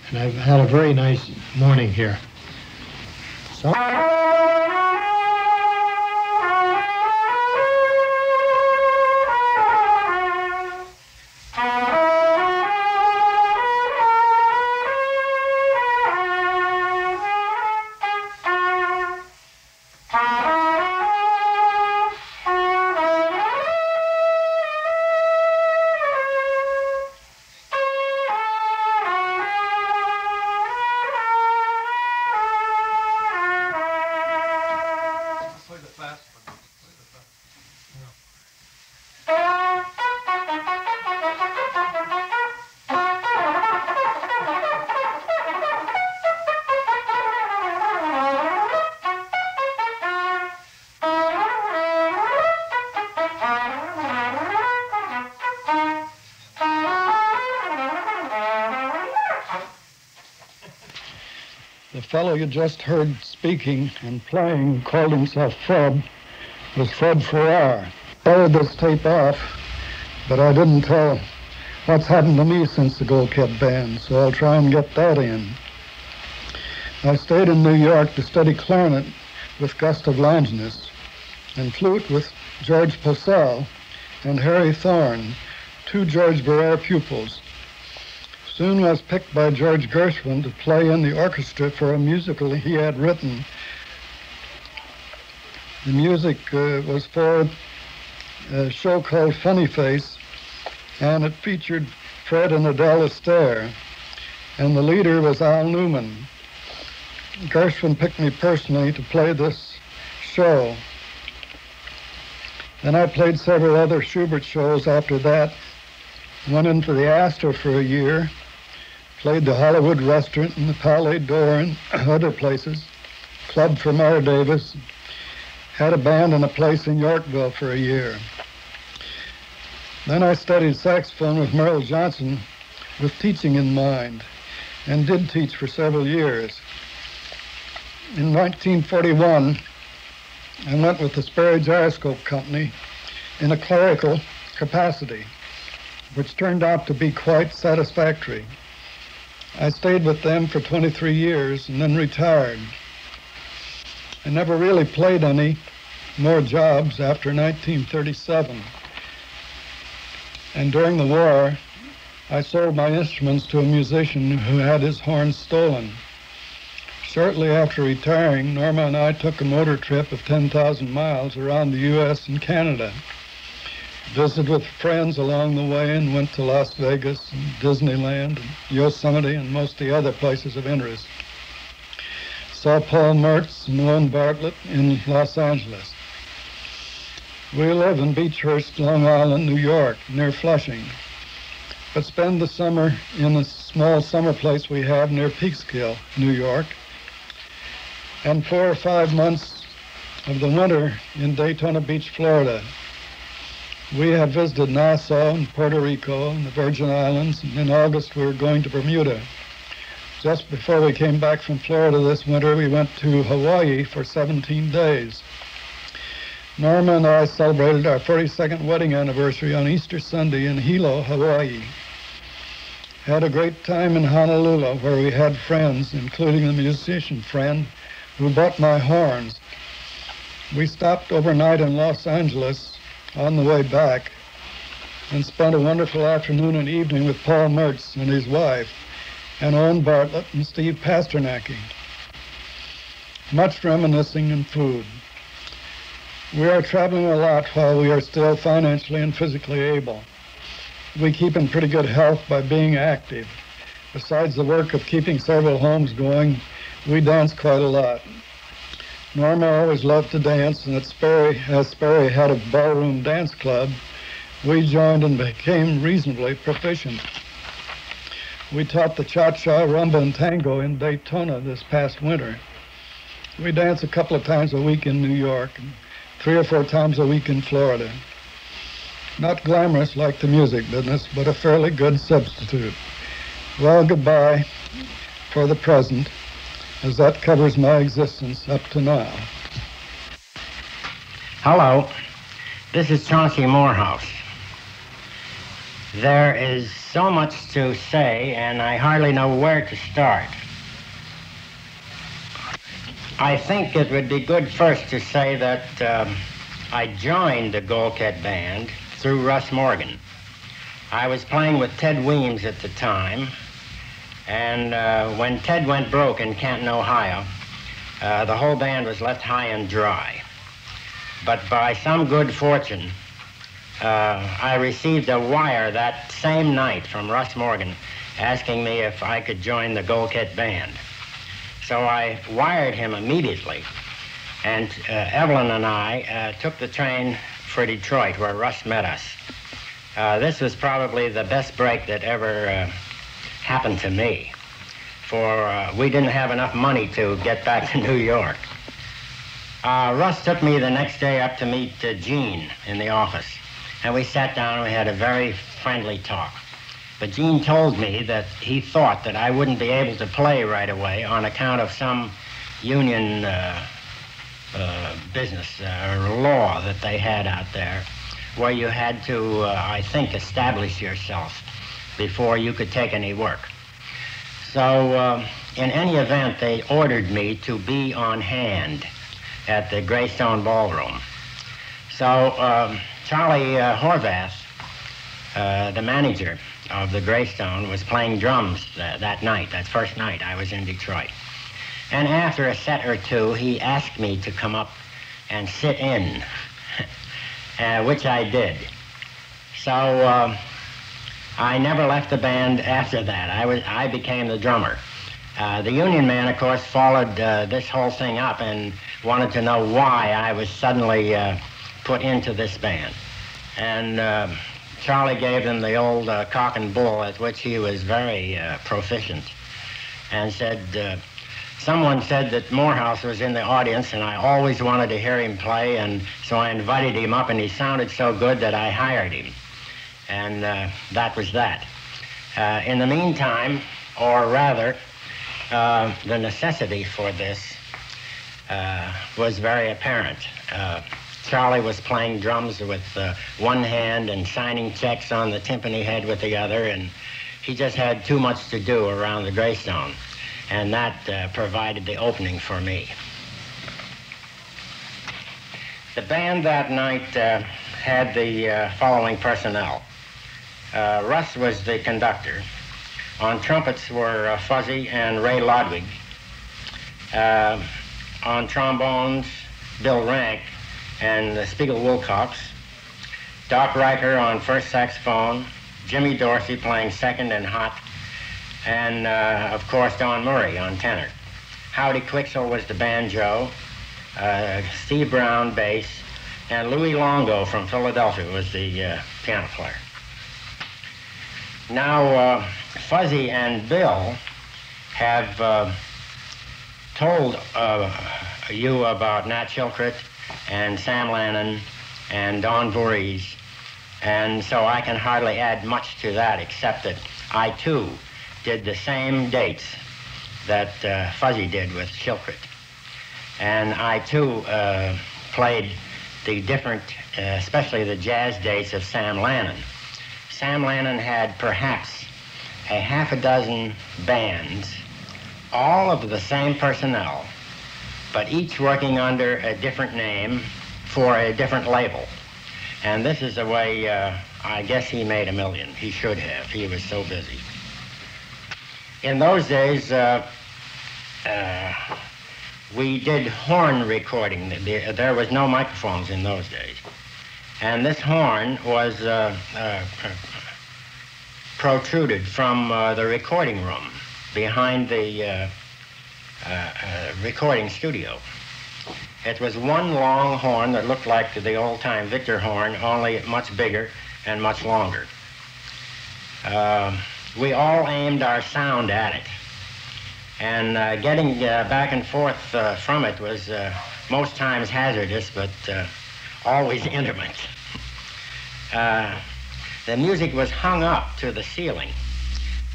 And I've had a very nice morning here. So. The fellow you just heard speaking and playing called himself Fred, was Fred Farrar. Borrowed this tape off, but I didn't tell what's happened to me since the Goldkette Band, so I'll try and get that in. I stayed in New York to study clarinet with Gustav Langeness and flute with George Purcell and Harry Thorne, two George Barrere pupils. Soon was picked by George Gershwin to play in the orchestra for a musical he had written. The music uh, was for a show called Funny Face, and it featured Fred and Adele Astaire, and the leader was Al Newman. Gershwin picked me personally to play this show. Then I played several other Schubert shows after that. Went into the Astor for a year. Played the Hollywood Restaurant and the Palais d'Or and other places. Clubbed for Mara Davis. Had a band in a place in Yorkville for a year. Then I studied saxophone with Merle Johnson with teaching in mind, and did teach for several years. In nineteen forty-one, I went with the Sperry Gyroscope Company in a clerical capacity, which turned out to be quite satisfactory. I stayed with them for twenty-three years and then retired. I never really played any more jobs after nineteen thirty-seven. And during the war, I sold my instruments to a musician who had his horns stolen. Shortly after retiring, Norma and I took a motor trip of ten thousand miles around the U S and Canada. Visited with friends along the way and went to Las Vegas and Disneyland and Yosemite and most of the other places of interest. saw Paul Mertz and Lynn Bartlett in Los Angeles. We live in Beechhurst, Long Island, New York, near Flushing, but spend the summer in a small summer place we have near Peekskill, New York, and four or five months of the winter in Daytona Beach, Florida. We have visited Nassau and Puerto Rico and the Virgin Islands, and in August we were going to Bermuda. Just before we came back from Florida this winter, we went to Hawaii for seventeen days. Norma and I celebrated our forty-second wedding anniversary on Easter Sunday in Hilo, Hawaii. Had a great time in Honolulu, where we had friends, including the musician friend who bought my horns. We stopped overnight in Los Angeles on the way back and spent a wonderful afternoon and evening with Paul Mertz and his wife, and Owen Bartlett and Steve Pasternacki. Much reminiscing and food. We are traveling a lot while we are still financially and physically able. We keep in pretty good health by being active. Besides the work of keeping several homes going, we dance quite a lot. Norma always loved to dance, and at Sperry, as Sperry had a ballroom dance club, we joined and became reasonably proficient. We taught the cha-cha, rumba, and tango in Daytona this past winter. We dance a couple of times a week in New York, and three or four times a week in Florida. Not glamorous like the music business, but a fairly good substitute. Well, goodbye for the present, as that covers my existence up to now. Hello, this is Chauncey Morehouse. There is so much to say, and I hardly know where to start. I think it would be good first to say that um, I joined the Goldkette Band through Russ Morgan. I was playing with Ted Weems at the time, and uh, when Ted went broke in Canton, Ohio, uh, the whole band was left high and dry. But by some good fortune, Uh, I received a wire that same night from Russ Morgan asking me if I could join the Goldkette Band. So I wired him immediately, and uh, Evelyn and I uh, took the train for Detroit, where Russ met us. Uh, this was probably the best break that ever uh, happened to me, for uh, we didn't have enough money to get back to New York. Uh, Russ took me the next day up to meet uh, Gene in the office. And we sat down and we had a very friendly talk. But Gene told me that he thought that I wouldn't be able to play right away on account of some union uh, uh, business uh, or law that they had out there, where you had to, uh, I think, establish yourself before you could take any work. So uh, in any event, they ordered me to be on hand at the Greystone Ballroom. So um, Charlie uh, Horvath, uh, the manager of the Greystone, was playing drums uh, that night, that first night I was in Detroit. And after a set or two, he asked me to come up and sit in, uh, which I did. So uh, I never left the band after that. I, was, I became the drummer. Uh, the union man, of course, followed uh, this whole thing up and wanted to know why I was suddenly uh, put into this band. And uh, Charlie gave them the old uh, cock and bull, at which he was very uh, proficient, and said, uh, someone said that Morehouse was in the audience, and I always wanted to hear him play, and so I invited him up, and he sounded so good that I hired him. And uh, that was that. Uh, in the meantime, or rather, uh, the necessity for this uh, was very apparent. Uh, Charlie was playing drums with uh, one hand and signing checks on the timpani head with the other, and he just had too much to do around the Greystone, and that uh, provided the opening for me. The band that night uh, had the uh, following personnel. Uh, Russ was the conductor. On trumpets were uh, Fuzzy and Ray Ludwig. Uh, on trombones, Bill Rank and uh, Speigle Willcox, Doc Riker on first saxophone, Jimmy Dorsey playing second and hot, and, uh, of course, Don Murray on tenor. Howdy Quixel was the banjo, uh, Steve Brown bass, and Louis Longo from Philadelphia was the uh, piano player. Now, uh, Fuzzy and Bill have uh, told uh, you about Nat Shilkret and Sam Lannon and Don Voorhees, and so I can hardly add much to that except that I, too, did the same dates that uh, Fuzzy did with Shilkret. And I, too, uh, played the different, uh, especially the jazz dates of Sam Lannon. Sam Lannon had perhaps a half a dozen bands, all of the same personnel, but each working under a different name for a different label. And this is the way, uh, I guess he made a million. He should have. He was so busy. In those days, uh, uh, we did horn recording. There was no microphones in those days. And this horn was uh, uh, protruded from uh, the recording room behind the uh, Uh, uh, recording studio. It was one long horn that looked like the old-time Victor horn, only much bigger and much longer. Uh, we all aimed our sound at it, and uh, getting uh, back and forth uh, from it was uh, most times hazardous, but uh, always intermittent. Uh, the music was hung up to the ceiling.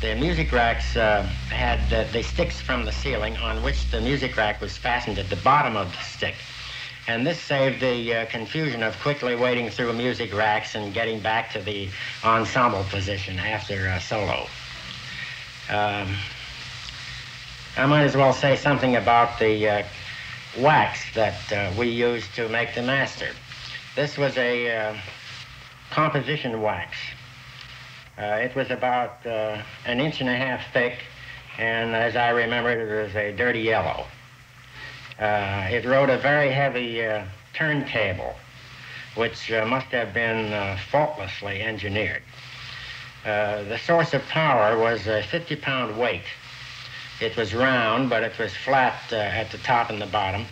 The music racks uh, had uh, the sticks from the ceiling on which the music rack was fastened at the bottom of the stick. And this saved the uh, confusion of quickly wading through music racks and getting back to the ensemble position after a solo. Um, I might as well say something about the uh, wax that uh, we used to make the master. This was a uh, composition wax. Uh, it was about uh, an inch and a half thick, and as I remember, it was a dirty yellow. Uh, it rode a very heavy uh, turntable, which uh, must have been uh, faultlessly engineered. Uh, the source of power was a fifty pound weight. It was round, but it was flat uh, at the top and the bottom,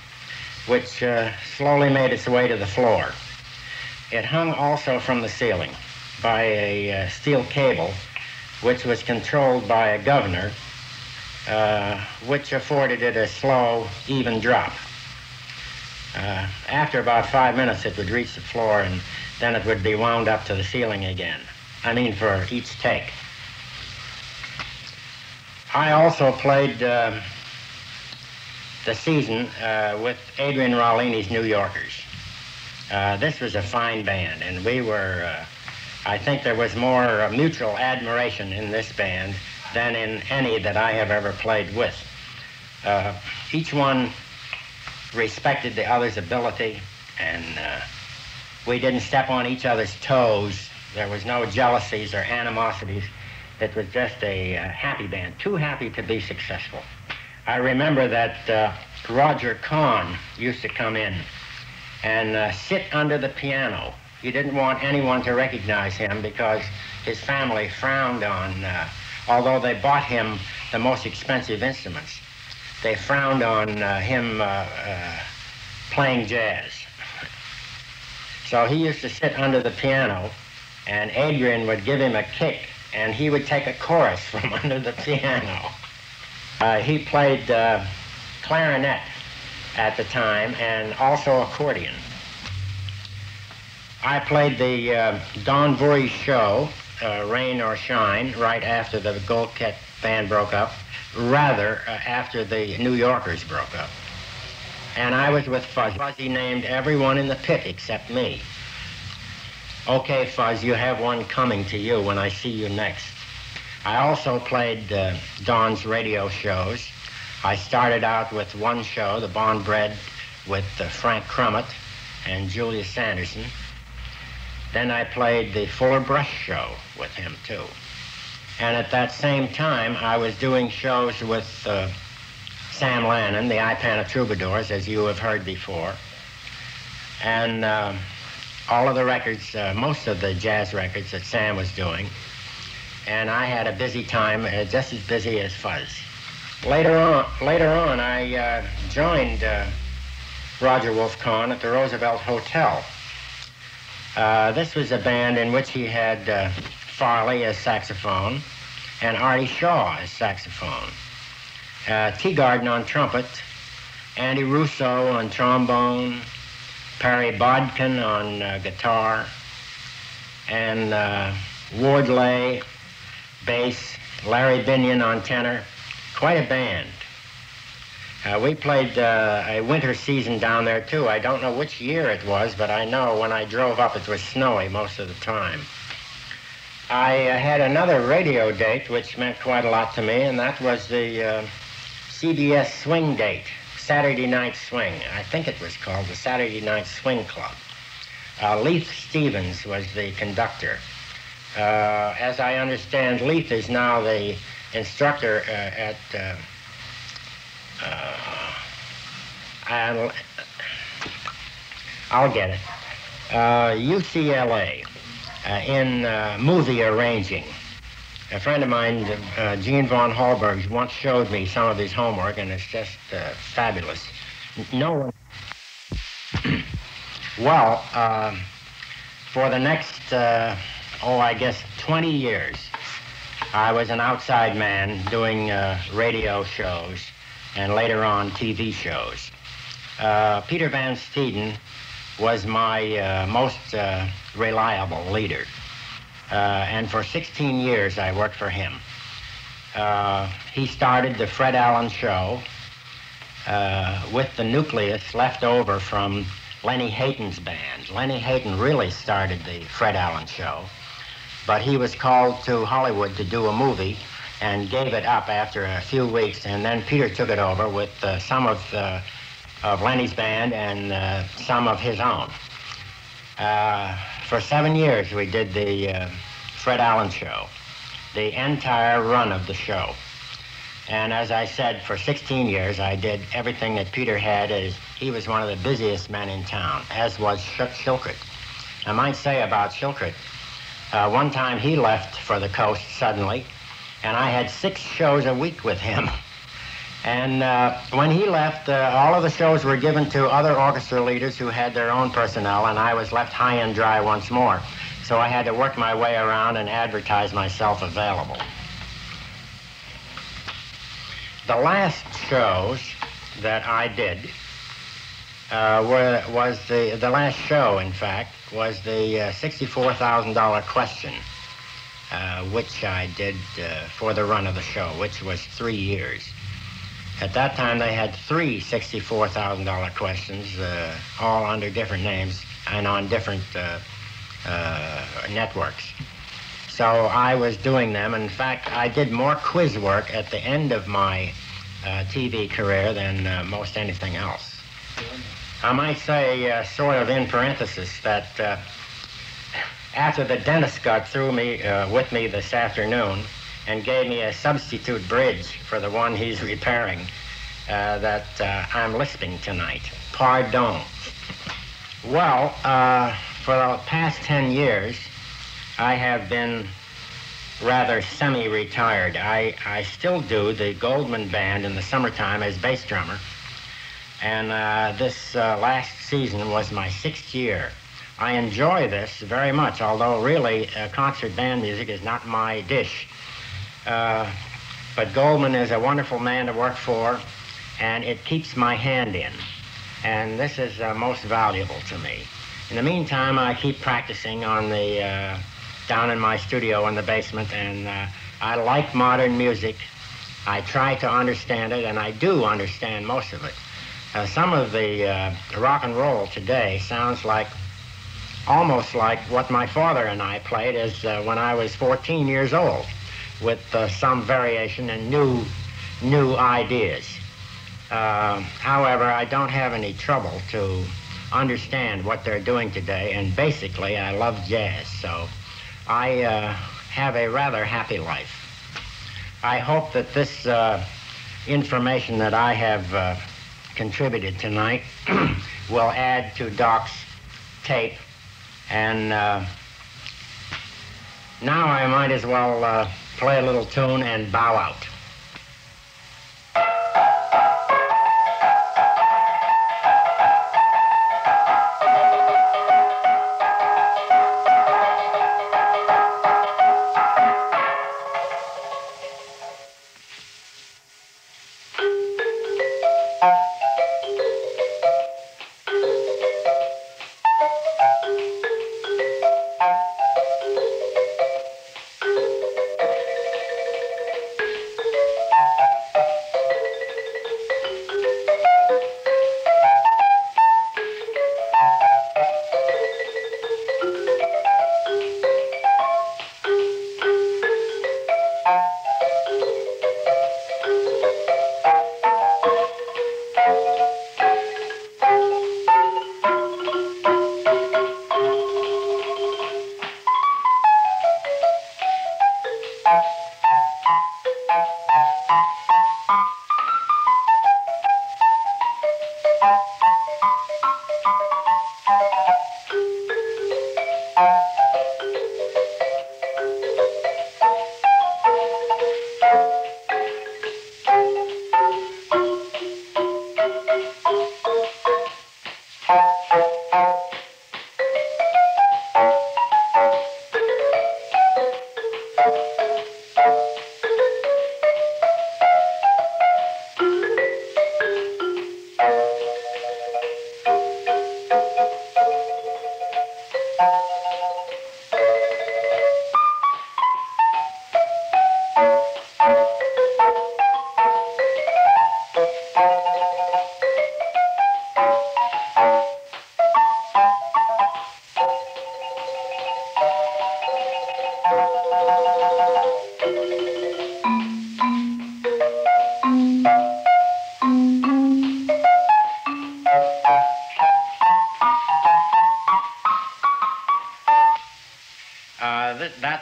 which uh, slowly made its way to the floor. It hung also from the ceiling by a uh, steel cable, which was controlled by a governor, uh, which afforded it a slow, even drop. Uh, after about five minutes, it would reach the floor, and then it would be wound up to the ceiling again. I mean, for each take. I also played uh, the season uh, with Adrian Rollini's New Yorkers. Uh, this was a fine band, and we were uh, I think there was more uh, mutual admiration in this band than in any that I have ever played with. Uh, each one respected the other's ability, and uh, we didn't step on each other's toes. There was no jealousies or animosities. It was just a uh, happy band, too happy to be successful. I remember that uh, Roger Kahn used to come in and uh, sit under the piano. He didn't want anyone to recognize him because his family frowned on, uh, although they bought him the most expensive instruments, they frowned on uh, him uh, uh, playing jazz. So he used to sit under the piano, and Adrian would give him a kick, and he would take a chorus from under the piano. Uh, he played uh, clarinet at the time and also accordion. I played the uh, Don Voorhees show, uh, Rain or Shine, right after the Goldkette band broke up, rather uh, after the New Yorkers broke up. And I was with Fuzz. Fuzzy named everyone in the pit except me. Okay, Fuzz, you have one coming to you when I see you next. I also played uh, Don's radio shows. I started out with one show, The Bon Bread, with uh, Frank Crummett and Julius Sanderson. Then I played the Fuller Brush show with him, too. And at that same time, I was doing shows with uh, Sam Lannon, the Ipanema Troubadours, as you have heard before. And uh, all of the records, uh, most of the jazz records that Sam was doing. And I had a busy time, uh, just as busy as Fuzz. Later on, later on, I uh, joined uh, Roger Wolf Kahn at the Roosevelt Hotel. Uh, this was a band in which he had uh, Farley as saxophone and Artie Shaw as saxophone, uh, Teagarden on trumpet, Andy Russo on trombone, Perry Bodkin on uh, guitar, and uh, Wardley, bass, Larry Binion on tenor. Quite a band. Uh, we played uh, a winter season down there, too. I don't know which year it was, but I know when I drove up, it was snowy most of the time. I uh, had another radio date, which meant quite a lot to me, and that was the uh, C B S Swing Date, Saturday Night Swing. I think it was called the Saturday Night Swing Club. Uh, Leith Stevens was the conductor. Uh, as I understand, Leith is now the instructor uh, at uh, uh, I'll, I'll get it uh, U C L A uh, in uh, movie arranging. A friend of mine, uh, Gene von Hallberg, once showed me some of his homework, and it's just uh, fabulous. No one. Well, uh, for the next uh, oh, I guess twenty years. I was an outside man doing uh, radio shows and later on T V shows. Uh, Peter Van Steeden was my uh, most uh, reliable leader. Uh, and for sixteen years, I worked for him. Uh, he started the Fred Allen Show uh, with the nucleus left over from Lennie Hayton's band. Lennie Hayton really started the Fred Allen Show. But he was called to Hollywood to do a movie and gave it up after a few weeks. And then Peter took it over with uh, some of, uh, of Lenny's band and uh, some of his own. Uh, for seven years, we did the uh, Fred Allen Show, the entire run of the show. And as I said, for sixteen years, I did everything that Peter had. As he was one of the busiest men in town, as was Shilkret. I might say about Shilkret, Uh, one time he left for the coast suddenly, and I had six shows a week with him. And uh, when he left, uh, all of the shows were given to other orchestra leaders who had their own personnel, and I was left high and dry once more. So I had to work my way around and advertise myself available. The last shows that I did Uh, were, was the, the last show, in fact, was the uh, sixty-four thousand dollar question, uh, which I did uh, for the run of the show, which was three years. At that time, they had three sixty-four thousand dollar questions, uh, all under different names and on different uh, uh, networks. So I was doing them. In fact, I did more quiz work at the end of my uh, T V career than uh, most anything else. I might say, uh, sort of in parenthesis, that uh, after the dentist got through me, uh, with me this afternoon and gave me a substitute bridge for the one he's repairing, uh, that uh, I'm lisping tonight. Pardon. Well, uh, for the past ten years, I have been rather semi-retired. I, I still do the Goldman Band in the summertime as bass drummer. And uh, this uh, last season was my sixth year. I enjoy this very much, although really uh, concert band music is not my dish. Uh, but Goldman is a wonderful man to work for, and it keeps my hand in. And this is uh, most valuable to me. In the meantime, I keep practicing on the, uh, down in my studio in the basement, and uh, I like modern music. I try to understand it, and I do understand most of it. Uh, some of the uh, rock and roll today sounds like, almost like what my father and I played as uh, when I was fourteen years old, with uh, some variation and new, new ideas. Uh, however, I don't have any trouble to understand what they're doing today, and basically I love jazz, so I uh, have a rather happy life. I hope that this uh, information that I have uh, contributed tonight will add to Doc's tape. And uh, now I might as well uh, play a little tune and bow out.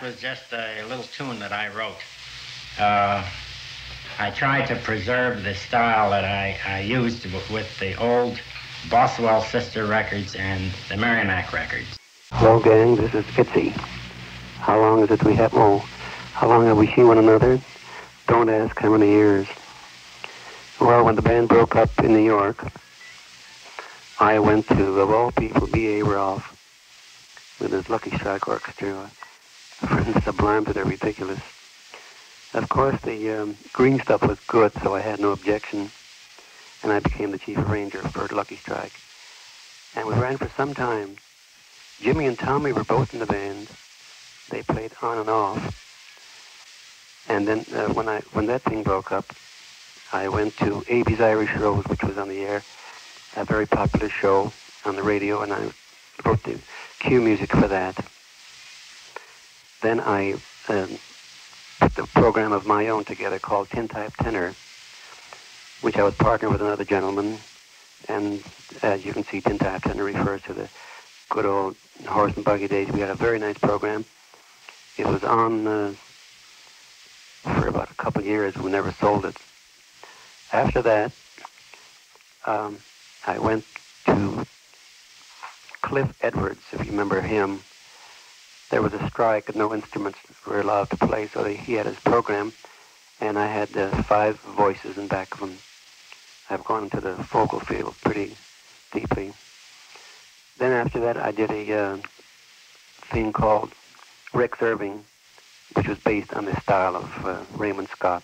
was just a little tune that I wrote. Uh, I tried to preserve the style that I, I used with the old Boswell Sister records and the Merrimack records. Hello, gang. This is Fitzy. How long is it we have? Well, how long have we seen one another? Don't ask how many years. Well, when the band broke up in New York, I went to, of all people, B A Ralph with his Lucky Strike Orchestra. Friends sublime to their ridiculous. Of course, the um, green stuff was good, so I had no objection, and I became the chief arranger for Lucky Strike. And we ran for some time. Jimmy and Tommy were both in the band. They played on and off. And then uh, when I when that thing broke up, I went to Abe's Irish Rose, which was on the air, a very popular show on the radio, and I wrote the cue music for that. Then I um, put the program of my own together called Tin Type Tenor, which I was partnered with another gentleman. And as you can see, Tin Type Tenor refers to the good old horse and buggy days. We had a very nice program. It was on uh, for about a couple of years. We never sold it. After that, um, I went to Cliff Edwards, if you remember him. There was a strike and no instruments were allowed to play, so they, he had his program, and I had uh, five voices in back of him. I've gone into the vocal field pretty deeply. Then after that, I did a uh, thing called Rex Irving, which was based on the style of uh, Raymond Scott.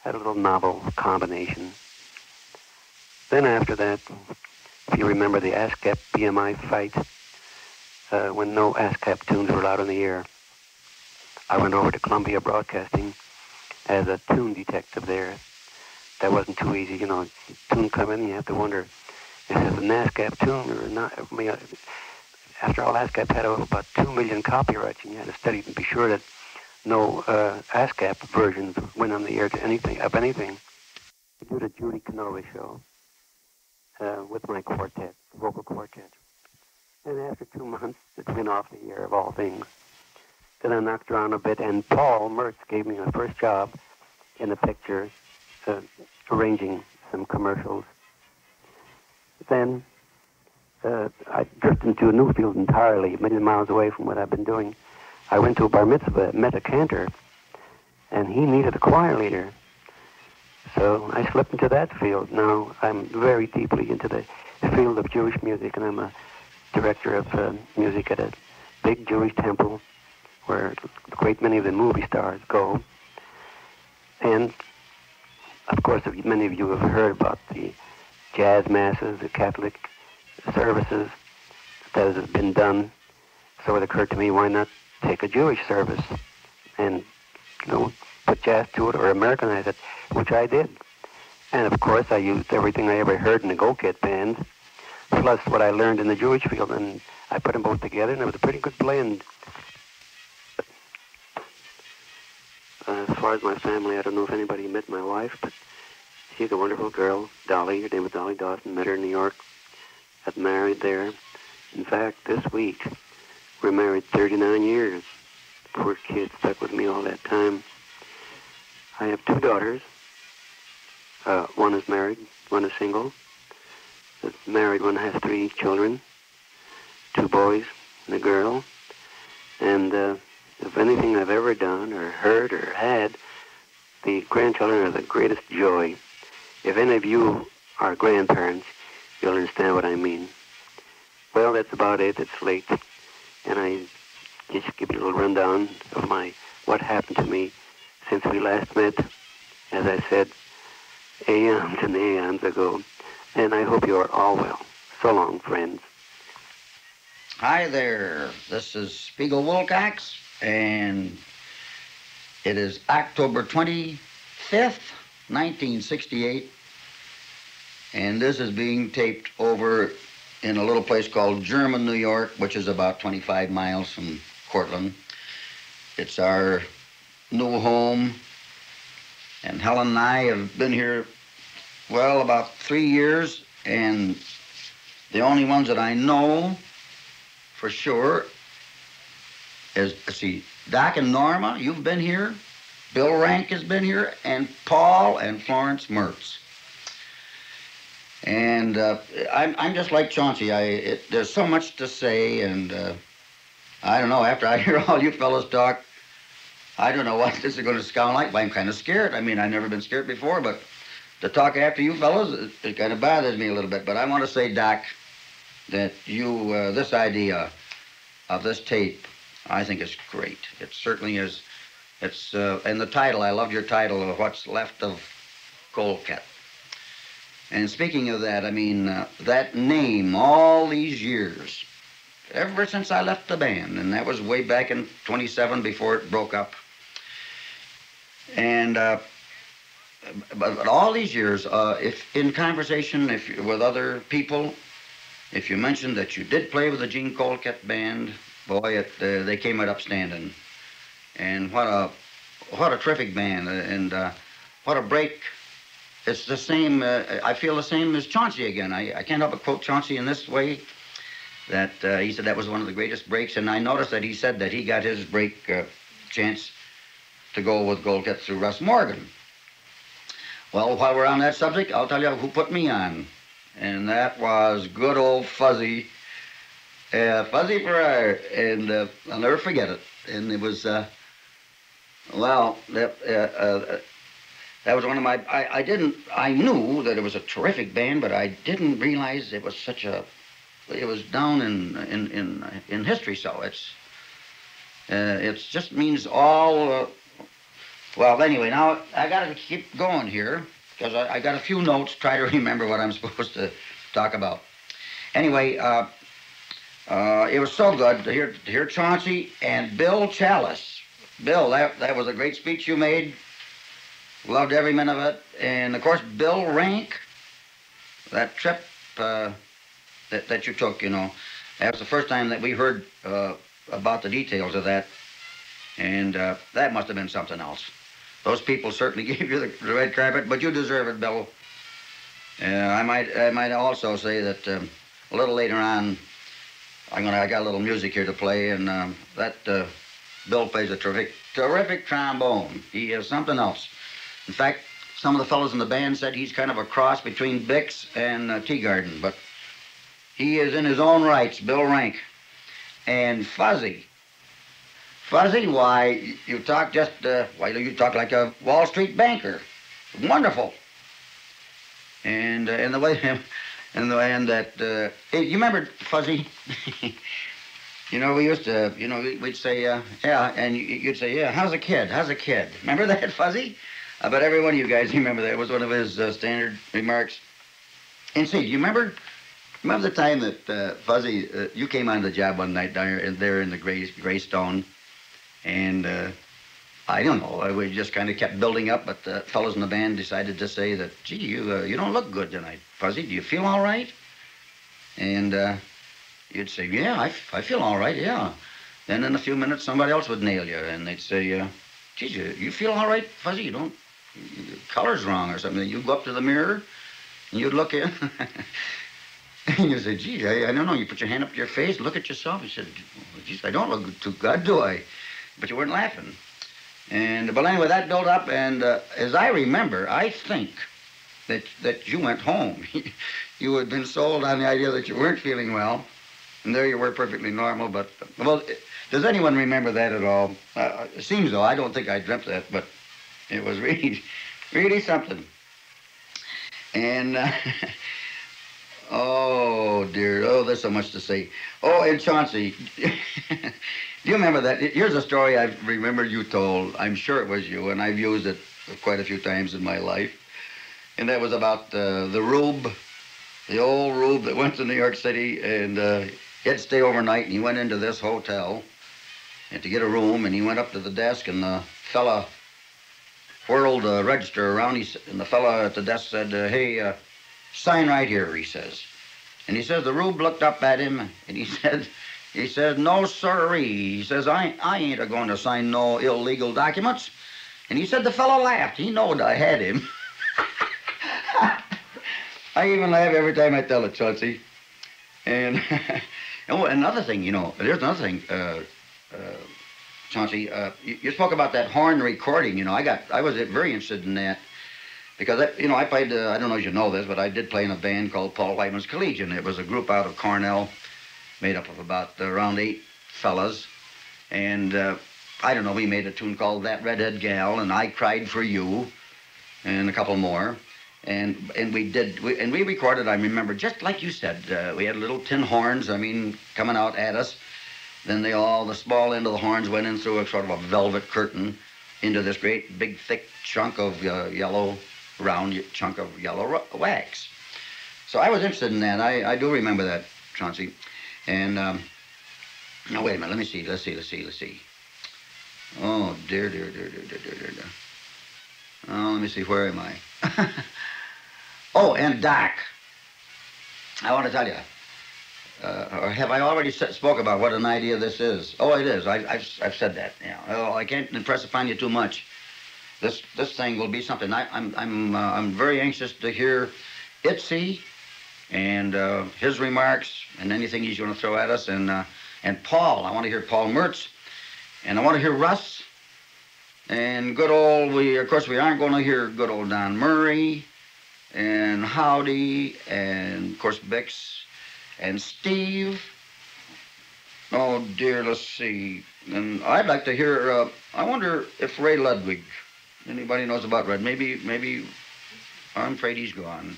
Had a little novel combination. Then after that, if you remember the ASCAP B M I fight, Uh, when no ASCAP tunes were allowed in the air, I went over to Columbia Broadcasting as a tune detective there. That wasn't too easy, you know. Tune come in, you have to wonder, is this an ASCAP tune or not? I mean, after all, ASCAP had about two million copyrights, and you had to study to be sure that no uh, ASCAP versions went on the air to anything of anything. I did a Judy Canova show uh, with my quartet, vocal quartet. And after two months, it went off the air, of all things. Then I knocked around a bit, and Paul Mertz gave me my first job in the picture, uh, arranging some commercials. Then uh, I drifted into a new field entirely, many miles away from what I've been doing. I went to a bar mitzvah, met a cantor, and he needed a choir leader. So I slipped into that field. Now I'm very deeply into the field of Jewish music, and I'm a director of uh, music at a big Jewish temple where a great many of the movie stars go. And, of course, many of you have heard about the jazz masses, the Catholic services that has been done. So it occurred to me, why not take a Jewish service and, you know, put jazz to it or Americanize it, which I did. And, of course, I used everything I ever heard in the Goldkette band, plus what I learned in the Jewish field, and I put them both together, and it was a pretty good blend. Uh, as far as my family, I don't know if anybody met my wife, but she's a wonderful girl, Dolly. Her name was Dolly Dawson. Met her in New York. Got married there. In fact, this week, we're married thirty-nine years. Poor kid stuck with me all that time. I have two daughters. Uh, one is married, one is single. Married one has three children, two boys and a girl. And uh, if anything I've ever done or heard or had, the grandchildren are the greatest joy. If any of you are grandparents, you'll understand what I mean. Well, that's about it. It's late. And I just give you a little rundown of my what happened to me since we last met, as I said, aeons and aeons ago. And I hope you are all well. So long, friends. Hi there. This is Speigle Willcox, and it is October twenty-fifth, nineteen sixty-eight. And this is being taped over in a little place called German, New York, which is about twenty-five miles from Cortland. It's our new home. And Helen and I have been here, well, about three years, and the only ones that I know for sure is, let's see, Doc and Norma, you've been here. Bill Rank has been here, and Paul and Florence Mertz. And uh, I'm, I'm just like Chauncey. I, it, there's so much to say, and uh, I don't know, after I hear all you fellas talk, I don't know what this is going to sound like, but I'm kind of scared. I mean, I've never been scared before, but to talk after you fellas, it, it kind of bothers me a little bit. But I want to say, Doc, that you, uh, this idea of this tape, I think is great. It certainly is. It's, uh, and the title, I love your title of What's Left of Goldkette. And speaking of that, I mean, uh, that name, all these years, ever since I left the band, and that was way back in twenty-seven before it broke up. And, uh, but, but all these years, uh, if in conversation if with other people, if you mentioned that you did play with the Jean Goldkette band, boy, it, uh, they came right up standing. And what a, what a terrific band, and uh, what a break. It's the same, uh, I feel the same as Chauncey again. I, I can't help but quote Chauncey in this way, that uh, he said that was one of the greatest breaks, and I noticed that he said that he got his break uh, chance to go with Goldkette through Russ Morgan. Well, while we're on that subject, I'll tell you who put me on, and that was good old Fuzzy, uh, Fuzzy Farrar, and uh, I'll never forget it. And it was, uh, well, that, uh, uh, that was one of my, I, I didn't, I knew that it was a terrific band, but I didn't realize it was such a, it was down in, in, in, in history, so it's, uh, it just means all, uh, well, anyway, now I gotta keep going here, because I, I got a few notes, try to remember what I'm supposed to talk about. Anyway, uh, uh, it was so good to hear, to hear Chauncey and Bill Challis. Bill, that, that was a great speech you made. Loved every minute of it. And, of course, Bill Rank, that trip uh, that, that you took, you know, that was the first time that we heard uh, about the details of that. And uh, that must have been something else. Those people certainly gave you the red carpet, but you deserve it, Bill. Uh, I might I might also say that um, a little later on, I'm gonna, I got a little music here to play, and um, that uh, Bill plays a terrific, terrific trombone. He is something else. In fact, some of the fellows in the band said he's kind of a cross between Bix and uh, Teagarden, but he is in his own rights, Bill Rank. And Fuzzy. Fuzzy, why, you talk just, uh, why do you talk like a Wall Street banker? Wonderful. And, uh, and the way him, and the and that, uh, hey, you remember Fuzzy? You know, we used to, you know, we'd say, uh, yeah, and you'd say, yeah, how's a kid, how's a kid? Remember that, Fuzzy? I bet every one of you guys remember that. It was one of his uh, standard remarks. And see, you remember, remember the time that uh, Fuzzy, uh, you came on the job one night down there, there in the gray, Greystone, and uh, I don't know, we just kind of kept building up, but the fellows in the band decided to say that, gee, you, uh, you don't look good tonight, Fuzzy. Do you feel all right? And uh, you'd say, yeah, I, I feel all right, yeah. Then in a few minutes, somebody else would nail you, and they'd say, uh, geez, you, you feel all right, Fuzzy? You don't... Your color's wrong or something. You go up to the mirror, and you'd look in, and you say, "Gee, I, I don't know." You put your hand up to your face, look at yourself. You said, "Geez, I don't look too good, do I?" But you weren't laughing. And but anyway, that built up, and uh, as I remember, I think that that you went home. You had been sold on the idea that you weren't feeling well, and there you were, perfectly normal. But well, does anyone remember that at all? Uh, it seems though. I don't think I dreamt that, but. It was really, really something. And, uh, oh, dear. Oh, there's so much to say. Oh, and Chauncey, do you remember that? Here's a story I remember you told. I'm sure it was you, and I've used it quite a few times in my life. And that was about uh, the rube, the old rube that went to New York City, and uh, he'd stay overnight, and he went into this hotel and to get a room, and he went up to the desk, and the fella whirled a register around, he, and the fella at the desk said, uh, hey, uh, sign right here, he says. And he says, the rube looked up at him, and he said, he says, no sirree. He says, I, I ain't a-going to sign no illegal documents. And he said, the fella laughed. He knowed I had him. I even laugh every time I tell it, Chauncey. And, oh, another thing, you know, there's another thing. Uh, uh, Chauncey, uh, you, you spoke about that horn recording. You know, I got, I was very interested in that because, I, you know, I played, uh, I don't know if you know this, but I did play in a band called Paul Whiteman's Collegian. It was a group out of Cornell made up of about uh, around eight fellas. And uh, I don't know, we made a tune called That Redhead Gal and I Cried for You and a couple more. And and we did, we, and we recorded, I remember, just like you said, uh, we had little tin horns, I mean, coming out at us. Then they all, the small end of the horns went in through a sort of a velvet curtain into this great big thick chunk of uh, yellow, round chunk of yellow wax. So I was interested in that. I, I do remember that, Chauncey. And, um, now wait a minute, let me see, let's see, let's see, let's see. Oh, dear, dear, dear, dear, dear, dear, dear, dear. Oh, let me see, where am I? Oh, and Doc, I want to tell you, uh, or have I already spoke about what an idea this is? Oh, it is. I, I've, I've said that. Yeah. Oh, I can't impress upon you too much. This this thing will be something. I, I'm I'm uh, I'm very anxious to hear Itzy and uh, his remarks and anything he's going to throw at us. And uh, and Paul, I want to hear Paul Mertz, and I want to hear Russ. And good old we of course we aren't going to hear good old Don Murray and Howdy and of course Bix. And Steve, oh dear, let's see. And I'd like to hear, uh, I wonder if Ray Ludwig, anybody knows about Red, maybe, maybe, I'm afraid he's gone.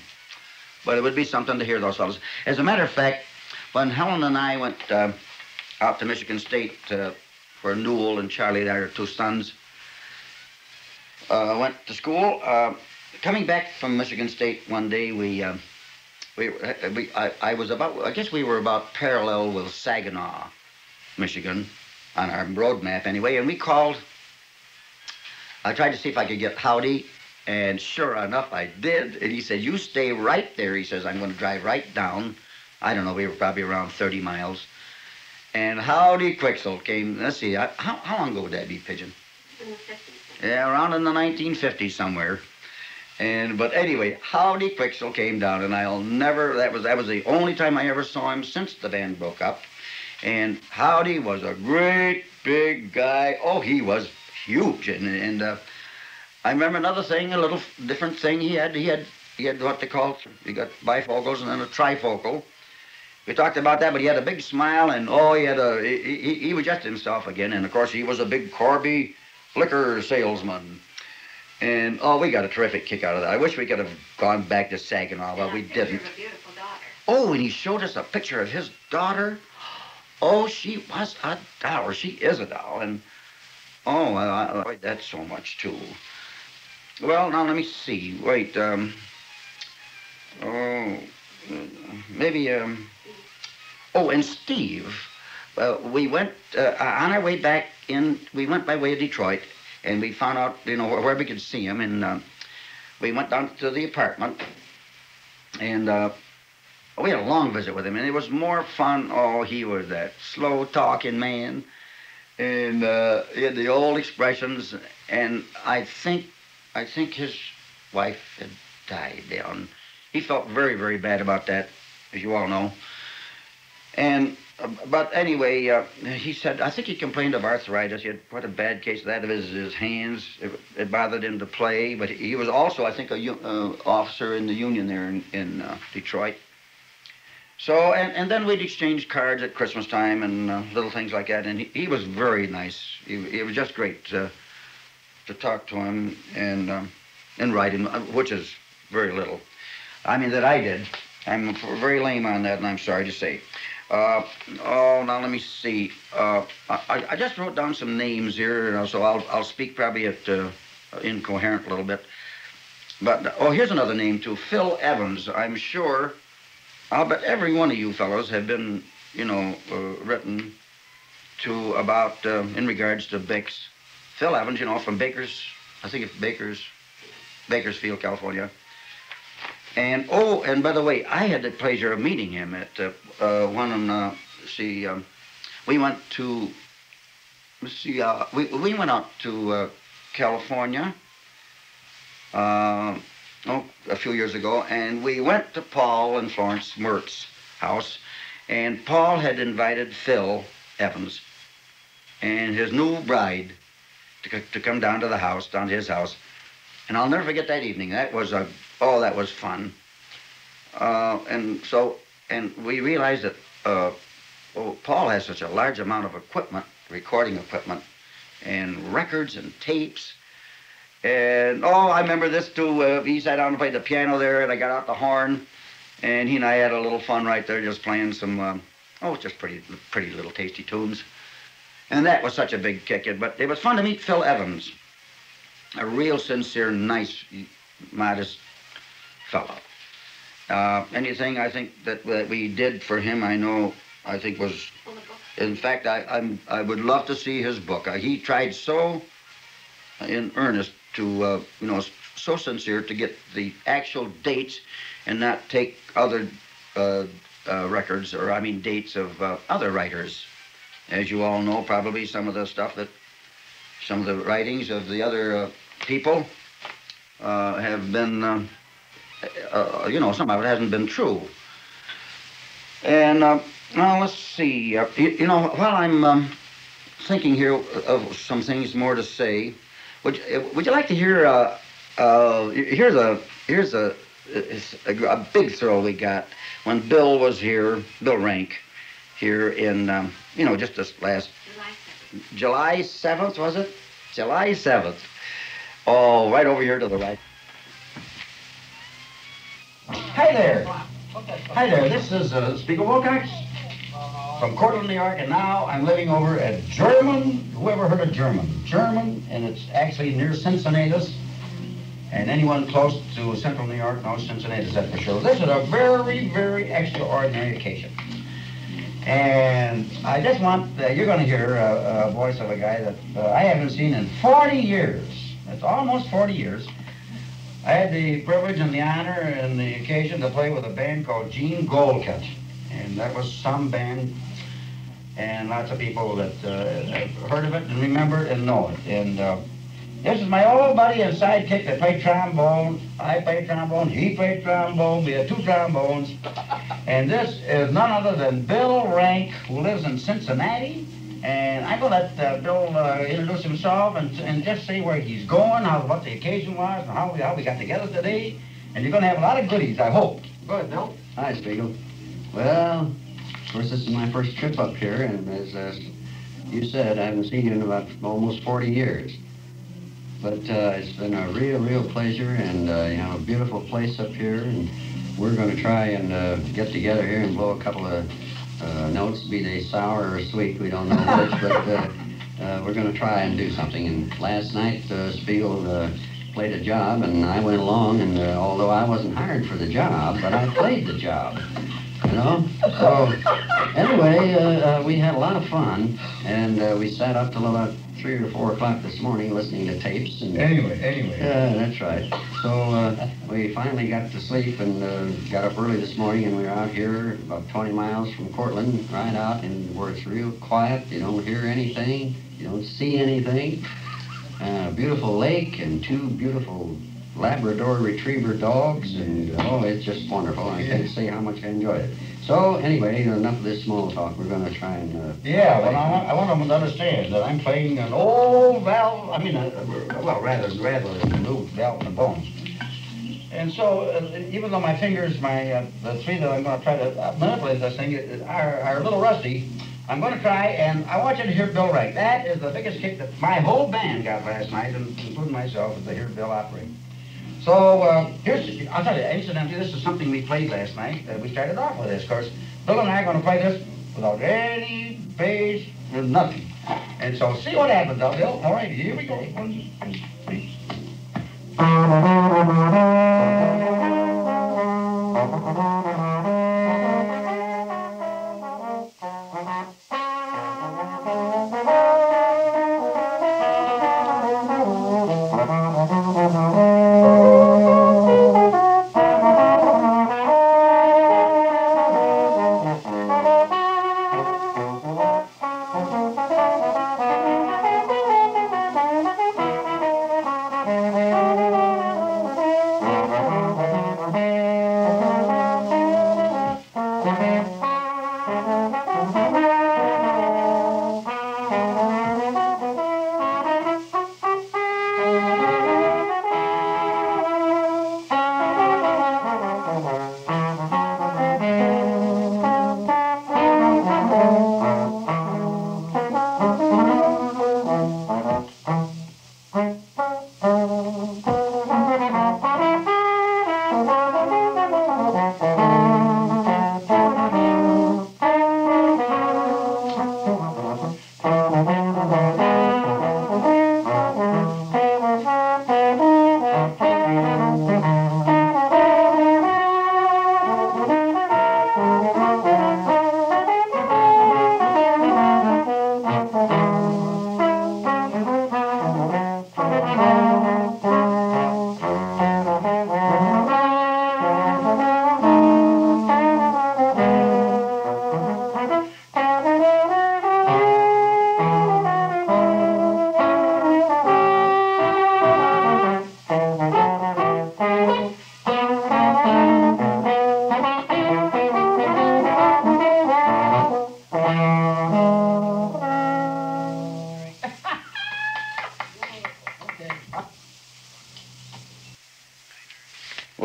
But it would be something to hear those fellows. As a matter of fact, when Helen and I went uh, out to Michigan State uh, for Newell and Charlie, their two sons, uh, went to school. Uh, coming back from Michigan State one day, we, uh, We, we, I, I was about, I guess we were about parallel with Saginaw, Michigan, on our road map anyway, and we called. I tried to see if I could get Howdy, and sure enough, I did. And he said, you stay right there. He says, I'm going to drive right down. I don't know, we were probably around thirty miles. And Howdy Quixel came, let's see, I, how, how long ago would that be, Pigeon? In the fifties. Yeah, around in the nineteen fifties somewhere. And, but anyway, Howdy Quixel came down, and I'll never, that was, that was the only time I ever saw him since the band broke up. And Howdy was a great big guy. Oh, he was huge. And, and uh, I remember another thing, a little different thing he had. He had, he had what they call, he got bifocals and then a trifocal. We talked about that, but he had a big smile, and oh, he had a, he, he, he was just himself again. And of course, he was a big Corby liquor salesman. And, oh, we got a terrific kick out of that. I wish we could have gone back to Saginaw, but yeah, we didn't. A beautiful daughter. Oh, and he showed us a picture of his daughter. Oh, she was a doll. She is a doll. And, oh, I enjoyed that so much, too. Well, now, let me see. Wait, um... Oh, maybe, um... Oh, and Steve. Uh, we went, uh, on our way back in, we went by way of Detroit, and we found out, you know, where we could see him, and uh, we went down to the apartment, and uh, we had a long visit with him, and it was more fun. Oh, he was that slow-talking man, and uh, he had the old expressions, and I think, I think his wife had died down. He felt very, very bad about that, as you all know, and... But anyway, uh, he said, I think he complained of arthritis. He had quite a bad case of that, of his, his hands. It, it bothered him to play. But he was also, I think, a uh, officer in the union there in, in uh, Detroit. So, and, and then we'd exchange cards at Christmas time and uh, little things like that. And he, he was very nice. It was just great to, to talk to him and, um, and write him, which is very little. I mean, that I did. I'm very lame on that, and I'm sorry to say. Uh, oh, now let me see. Uh, I, I just wrote down some names here, you know, so I'll, I'll speak probably at, uh, incoherent a little bit. But, oh, here's another name, too. Phil Evans. I'm sure, I'll bet every one of you fellows have been, you know, uh, written to about, uh, in regards to Bix. Phil Evans, you know, from Bakers, I think it's Bakers, Bakersfield, California. And, oh, and by the way, I had the pleasure of meeting him at uh, uh, one of uh, see, um, we went to, let's see, uh, we, we went out to uh, California uh, oh, a few years ago, and we went to Paul and Florence Mertz's house, and Paul had invited Phil Evans and his new bride to, to come down to the house, down to his house. And I'll never forget that evening. That was a, oh, that was fun. Uh, and so, and we realized that uh, oh, Paul has such a large amount of equipment, recording equipment, and records and tapes. And, oh, I remember this, too. Uh, he sat down and played the piano there, and I got out the horn. And he and I had a little fun right there, just playing some, um, oh, just pretty, pretty little tasty tunes. And that was such a big kick. But it was fun to meet Phil Evans, a real sincere, nice, modest fellow. Uh, anything I think that, that we did for him, I know, I think was, in fact, I, I'm, I would love to see his book. Uh, he tried so in earnest to, uh, you know, so sincere to get the actual dates and not take other uh, uh, records, or I mean dates of uh, other writers. As you all know, probably some of the stuff that, some of the writings of the other uh, people uh, have been, uh, uh, you know, some of it hasn't been true. And uh, now let's see, uh, you, you know, while I'm um, thinking here of some things more to say, would you, would you like to hear, uh, uh, here's a, here's a, a, a big thrill we got when Bill was here, Bill Rank, here in, um, you know, just this last... July seventh, was it? July seventh. Oh, right over here to the right. Hi there. Hi there, this is uh, Speigle Willcox from Cortland, New York, and now I'm living over at German. Who ever heard of German? German, and it's actually near Cincinnatus, and anyone close to central New York knows Cincinnatus, that's for sure. This is a very, very extraordinary occasion. And I just want, uh, you're going to hear a, a voice of a guy that uh, I haven't seen in forty years. That's almost forty years. I had the privilege and the honor and the occasion to play with a band called Jean Goldkette. And that was some band, and lots of people that uh, heard of it and remember it and know it. And uh, this is my old buddy and sidekick that played trombone. I played trombone, he played trombone, we had two trombones. And this is none other than Bill Rank, who lives in Cincinnati. And I'm going to let uh, Bill uh, introduce himself and, and just say where he's going, how, what the occasion was, and how we, how we got together today. And you're going to have a lot of goodies, I hope. Go ahead, Bill. Hi, Speigle. Well, of course, this is my first trip up here, and as uh, you said, I haven't seen you in about almost forty years. But uh, it's been a real, real pleasure, and uh, you know, a beautiful place up here, and we're going to try and uh, get together here and blow a couple of uh, notes, be they sour or sweet, we don't know which, but uh, uh, we're going to try and do something. And last night, uh, Speigle uh, played a job, and I went along, and uh, although I wasn't hired for the job, but I played the job. You know? So, anyway, uh, uh, we had a lot of fun, and uh, we sat up till about three or four o'clock this morning listening to tapes. And anyway, anyway. Yeah, that's right. So, uh, we finally got to sleep and uh, got up early this morning, and we were out here about twenty miles from Cortland, right out, and where it's real quiet, you don't hear anything, you don't see anything. Uh, beautiful lake and two beautiful Labrador Retriever dogs, and oh, it's just wonderful. I can't say how much I enjoyed it. So anyway, enough of this small talk. We're going to try and... Uh, yeah, well, I, I want them to understand that I'm playing an old valve, I mean, a, a, well, rather, rather an old valve in the bones. And so, uh, even though my fingers, my, uh, the three that I'm going to try to manipulate this thing are, are a little rusty, I'm going to try, and I want you to hear Bill Wright. That is the biggest kick that my whole band got last night, including myself, as they heard Bill operate. So, uh, here's, I'll tell you, incidentally, this is something we played last night. Uh, we started off with this, of course. Bill and I are going to play this without any bass or nothing. And so, see what happens, though, Bill. All right, here we go. One, two, three.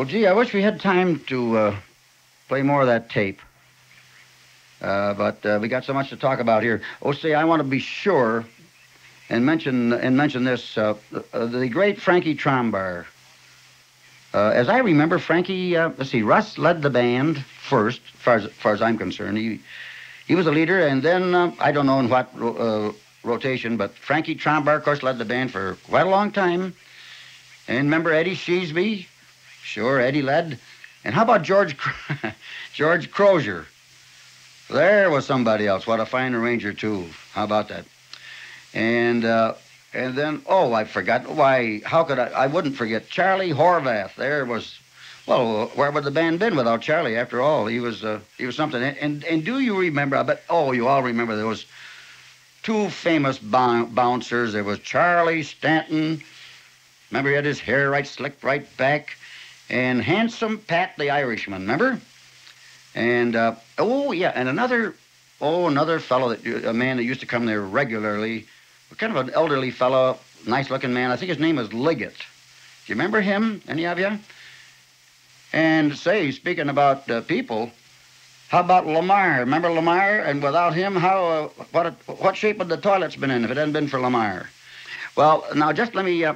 Gee, I wish we had time to uh, play more of that tape. Uh, but uh, we got so much to talk about here. Oh, see, I want to be sure and mention and mention this. Uh, uh, the great Frankie Trumbauer. Uh, as I remember, Frankie, uh, let's see, Russ led the band first, as far as, as, far as I'm concerned. He, he was the leader, and then, uh, I don't know in what ro uh, rotation, but Frankie Trumbauer, of course, led the band for quite a long time. And remember Eddie Sheasby? Sure, Eddie led. And how about George George Crozier? There was somebody else. What a fine arranger, too. How about that? And uh, and then, oh, I forgot. Why, how could I? I wouldn't forget Charlie Horvath. There was, well, where would the band been without Charlie? After all, he was uh, he was something. And, and and do you remember, I bet, oh, you all remember those two famous bouncers. There was Charlie Stanton. Remember, he had his hair right slicked right back. And handsome Pat the Irishman, remember? And, uh, oh, yeah, and another, oh, another fellow, that, a man that used to come there regularly, kind of an elderly fellow, nice-looking man. I think his name was Liggett. Do you remember him, any of you? And, say, speaking about uh, people, how about Lamar? Remember Lamar? And without him, how, uh, what, a, what shape would the toilets been in if it hadn't been for Lamar? Well, now, just let me, uh,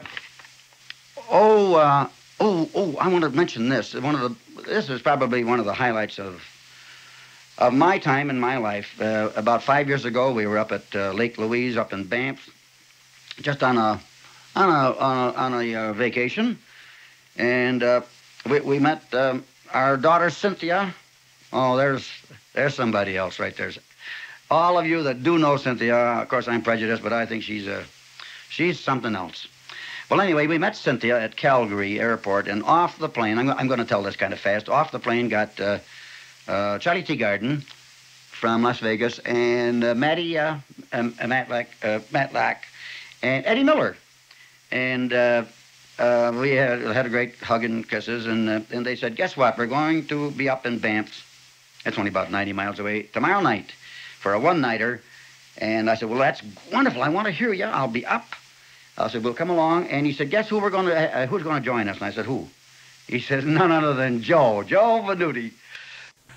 oh, uh... Oh, oh, I want to mention this. One of the, this is probably one of the highlights of of my time in my life. Uh, about five years ago, we were up at uh, Lake Louise, up in Banff, just on a on a on a, on a uh, vacation, and uh, we we met um, our daughter Cynthia. Oh, there's there's somebody else right there. All of you that do know Cynthia, of course I'm prejudiced, but I think she's a she's something else. Well, anyway, we met Cynthia at Calgary Airport, and off the plane, I'm, I'm going to tell this kind of fast, off the plane got uh, uh, Charlie Teagarden from Las Vegas, and uh, Matty, uh, um, uh, Matlock, uh, Matlock, and Eddie Miller. And uh, uh, we had, had a great hug and kisses, and, uh, and they said, guess what, we're going to be up in Banff, that's only about ninety miles away, tomorrow night for a one-nighter. And I said, well, that's wonderful, I want to hear you, I'll be up. I said, well, come along. And he said, guess who we're going to, uh, who's going to join us? And I said, who? He says, none other than Joe, Joe Venuti.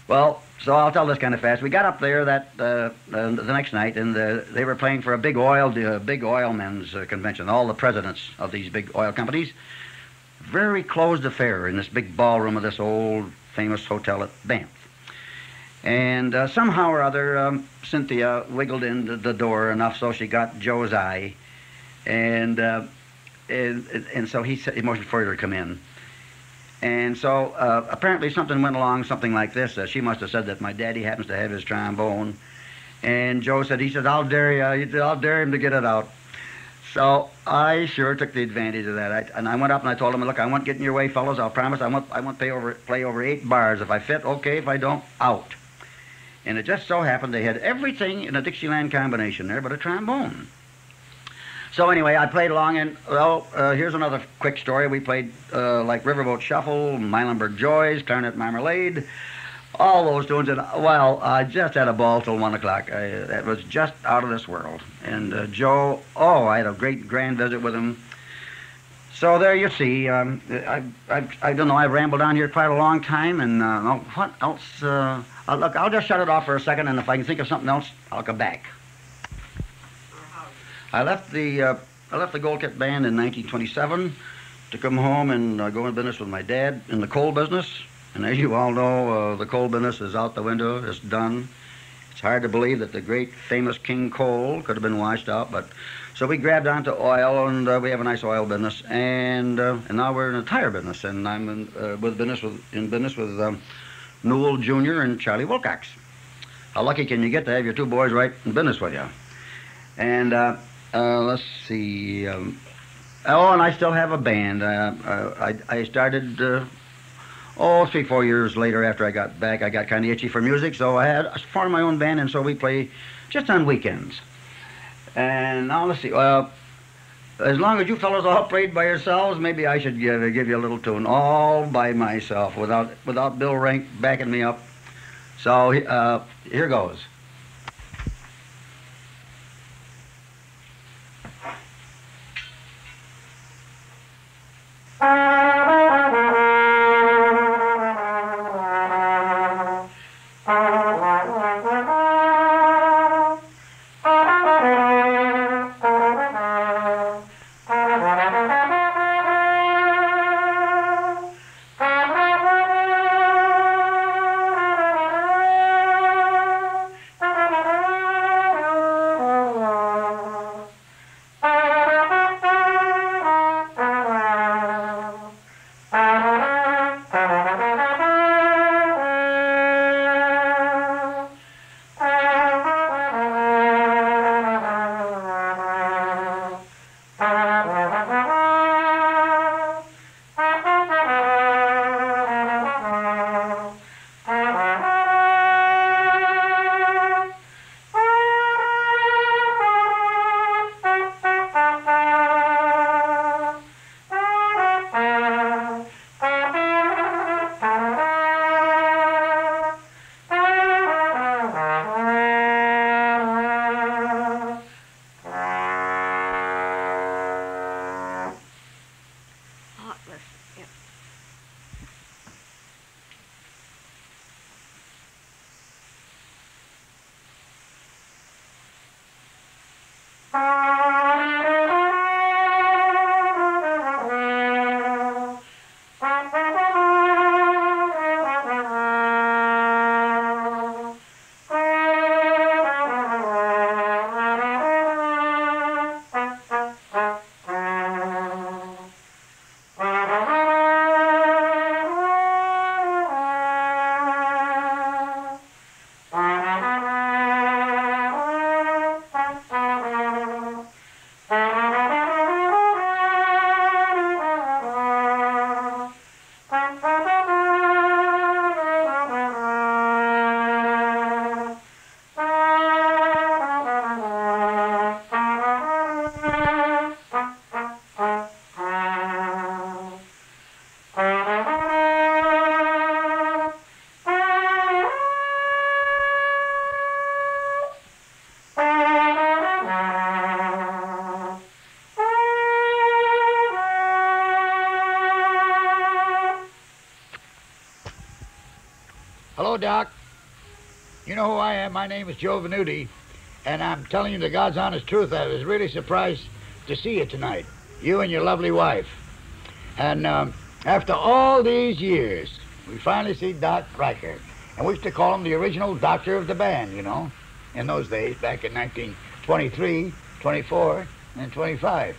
Well, so I'll tell this kind of fast. We got up there that, uh, uh, the next night, and the, they were playing for a big oil, uh, big oil men's uh, convention, all the presidents of these big oil companies. Very closed affair in this big ballroom of this old famous hotel at Banff. And uh, somehow or other, um, Cynthia wiggled into the door enough so she got Joe's eye. And, uh, and and so he, said, he motioned for her to come in. And so uh, apparently something went along, something like this. Uh, she must have said that my daddy happens to have his trombone. And Joe said, he said, I'll dare you, I'll dare him to get it out. So I sure took the advantage of that. I, and I went up and I told him, look, I won't get in your way, fellas. I'll promise I won't, I won't play over, play over eight bars. If I fit, okay. If I don't, out. And it just so happened they had everything in a Dixieland combination there but a trombone. So anyway, I played along, and, well, uh, here's another quick story. We played, uh, like, Riverboat Shuffle, Meilenberg Joys, Clarinet Marmalade, all those tunes. And, well, I just had a ball till one o'clock. That was just out of this world. And uh, Joe, oh, I had a great grand visit with him. So there you see. Um, I, I, I don't know, I've rambled on here quite a long time. And uh, what else? Uh, I'll, look, I'll just shut it off for a second, and if I can think of something else, I'll come back. I left the uh, I left the Goldkette Band in nineteen twenty-seven to come home and uh, go in business with my dad in the coal business. And as you all know, uh, the coal business is out the window, it's done. It's hard to believe that the great famous King Coal could have been washed out, but so we grabbed onto oil, and uh, we have a nice oil business, and uh, and now we're in a tire business, and I'm in, uh, with business with, in business with um, Newell Junior and Charlie Willcox. How lucky can you get to have your two boys right in business with you? And uh, uh, let's see. Um, oh, and I still have a band. Uh, I, I started. Uh, Oh, three, four years later after I got back, I got kind of itchy for music, so I had I formed my own band, and so we play just on weekends. And now, let's see, well, as long as you fellows all played by yourselves, maybe I should give, give you a little tune all by myself without, without Bill Rank backing me up. So, uh, here goes. Doc, you know who I am. My name is Joe Venuti, and I'm telling you the God's honest truth. I was really surprised to see you tonight, you and your lovely wife. And um, after all these years, we finally see Doc Riker, and we used to call him the original doctor of the band, you know, in those days, back in nineteen twenty-three, twenty-four, and twenty-five.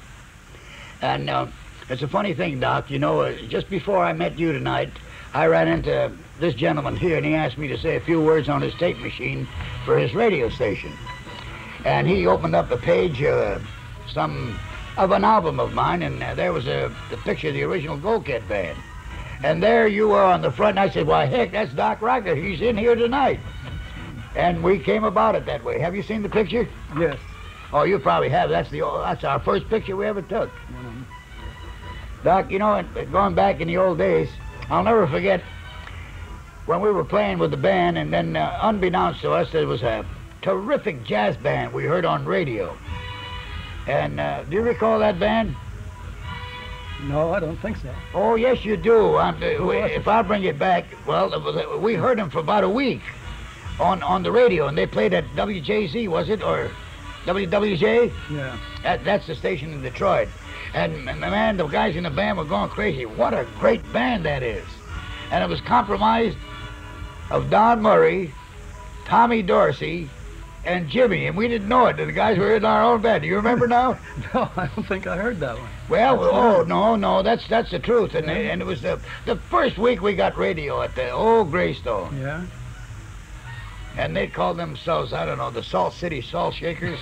And um, it's a funny thing, Doc, you know, uh, just before I met you tonight, I ran into this gentleman here, and he asked me to say a few words on his tape machine for his radio station. And he opened up a page uh, some, of an album of mine, and uh, there was a the picture of the original Goldkette Band. And there you were on the front, and I said, why, heck, that's Doc Riker. He's in here tonight. And we came about it that way. Have you seen the picture? Yes. Oh, you probably have. That's, the, that's our first picture we ever took. Mm-hmm. Doc, you know, going back in the old days, I'll never forget when we were playing with the band, and then uh, unbeknownst to us, there was a terrific jazz band we heard on radio. And uh, do you recall that band? No, I don't think so. Oh, yes, you do. I'm, uh, we, if I bring it back, well, we heard them for about a week on, on the radio, and they played at W J Z, was it? Or W W J? Yeah. That, that's the station in Detroit. And, man, the guys in the band were going crazy. What a great band that is. And it was comprised of Don Murray, Tommy Dorsey, and Jimmy, and we didn't know it. The guys were in our own bed. Do you remember now? No, I don't think I heard that one. Well, that's oh, hard. no, no, that's that's the truth. And, yeah. they, and it was the the first week we got radio at the old Greystone. Yeah. And they called themselves, I don't know, the Salt City Salt Shakers.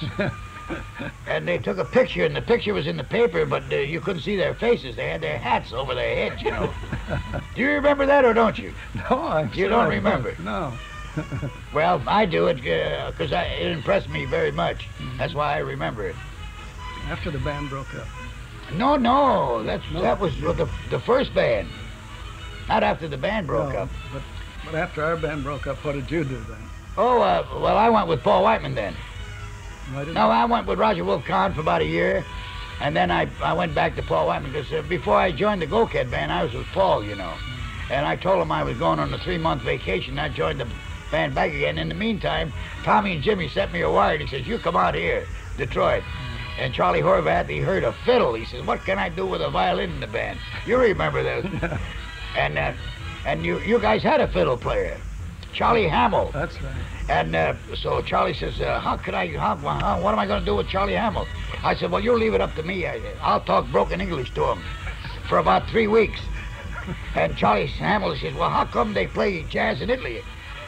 And they took a picture, and the picture was in the paper, but uh, you couldn't see their faces. They had their hats over their heads, you know. Do you remember that or don't you? No, I You sure don't I remember? Don't. No. Well, I do it because uh, it impressed me very much. Mm-hmm. That's why I remember it. After the band broke up? No, no. That's, no. That was the, the first band. Not after the band broke no, up. But, but after our band broke up, what did you do then? Oh, uh, well, I went with Paul Whiteman then. No, I, no, I went with Roger Wilcon for about a year. And then I, I went back to Paul Whiteman because uh, before I joined the Goldkette band, I was with Paul, you know. Mm-hmm. And I told him I was going on a three-month vacation. I joined the band back again. In the meantime, Tommy and Jimmy sent me a wire, and he says, you come out here, Detroit. And Charlie Horvath, he heard a fiddle. He says, what can I do with a violin in the band? You remember those. Yeah. And uh, and you you guys had a fiddle player, Charlie Hamill. That's right. And uh, so Charlie says, uh, how could I, how, how, what am I going to do with Charlie Hamill? I said, well, you leave it up to me. I, I'll talk broken English to him for about three weeks. And Charlie Hamill says, well, how come they play jazz in Italy?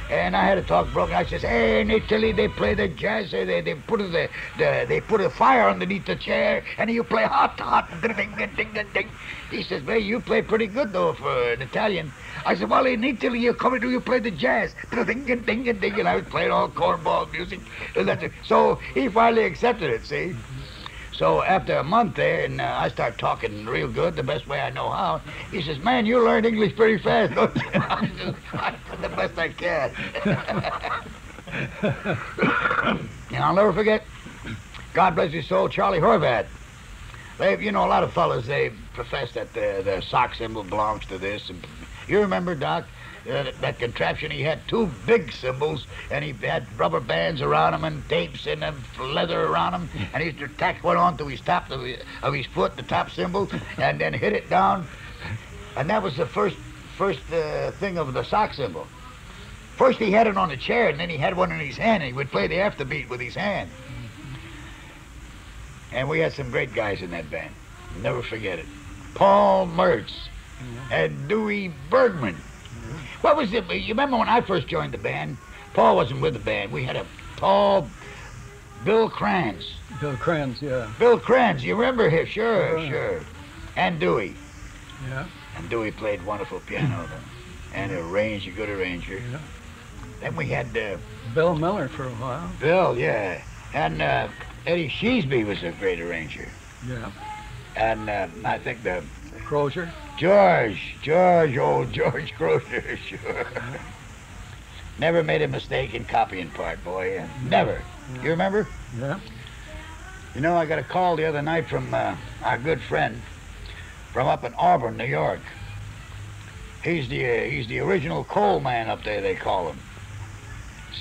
And I had to talk broken. I says, hey, in Italy they play the jazz. They they put the, the they put a fire underneath the chair, and you play hot, hot, ding, ding, ding, ding, ding. He says, well, you play pretty good though for an Italian. I said, well, in Italy you come and you play the jazz, ding, ding, ding, ding, and I was playing all cornball music. So he finally accepted it. See. So after a month there, and uh, I start talking real good, the best way I know how, he says, man, you learned English pretty fast, don't you? I says, I did the best I can. And I'll never forget, God bless his soul, Charlie Horvath. They, you know, a lot of fellas, they profess that their, their sock symbol belongs to this. And you remember, Doc? Uh, that, that contraption, he had two big cymbals, and he had rubber bands around him and tapes and uh, leather around him, and he tacked one onto his top of his, of his foot, the top cymbal, and then hit it down. And that was the first first uh, thing of the sock cymbal. First he had it on a chair, and then he had one in his hand, and he would play the afterbeat with his hand. And we had some great guys in that band. Never forget it. Paul Mertz and Dewey Bergman. What was it? You remember when I first joined the band? Paul wasn't with the band. We had a Paul, Bill Kranz. Bill Kranz, yeah. Bill Kranz, you remember him? Sure, yeah. Sure. And Dewey. Yeah. And Dewey played wonderful piano, though. And arranged, a good arranger. Yeah. Then we had uh, Bill Miller for a while. Bill, yeah. And uh, Eddie Sheesby was a great arranger. Yeah. And uh, I think the Crozier. George, George, old George Crozier, sure. Never made a mistake in copying part, boy. Uh, never. Yeah. You remember? Yeah. You know, I got a call the other night from uh, our good friend from up in Auburn, New York. He's the uh, he's the original coal man up there, they call him.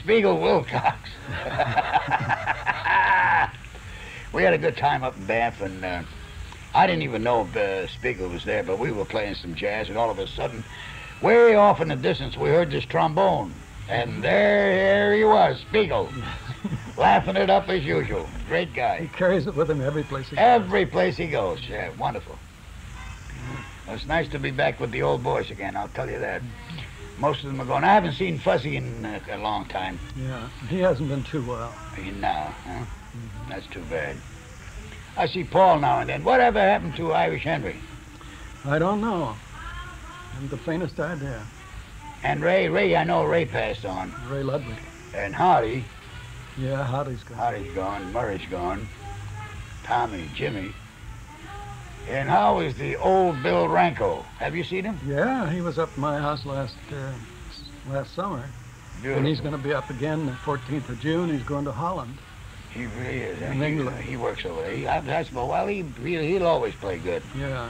Speigle Willcox. We had a good time up in Banff, and uh, I didn't even know if uh, Speigle was there, but we were playing some jazz, and all of a sudden, way off in the distance, we heard this trombone. And there, there he was, Speigle, laughing it up as usual. Great guy. He carries it with him every place he goes. Every place he goes, yeah, wonderful. Well, it's nice to be back with the old boys again, I'll tell you that. Most of them are gone. I haven't seen Fuzzy in uh, a long time. Yeah, he hasn't been too well. No, huh? Mm-hmm. That's too bad. I see Paul now and then. Whatever happened to Irish Henry? I don't know. I haven't the faintest idea. And Ray, Ray, I know Ray passed on. Ray Ludwig. And Hardy. Yeah, Hardy's gone. Hardy's gone. Murray's gone. Tommy, Jimmy. And how is the old Bill Ranko? Have you seen him? Yeah, he was up at my house last uh, last summer. Beautiful. And he's going to be up again the fourteenth of June. He's going to Holland. He really is. In England. He, he works over there. He, I, I suppose, well, he, he, he'll always play good. Yeah.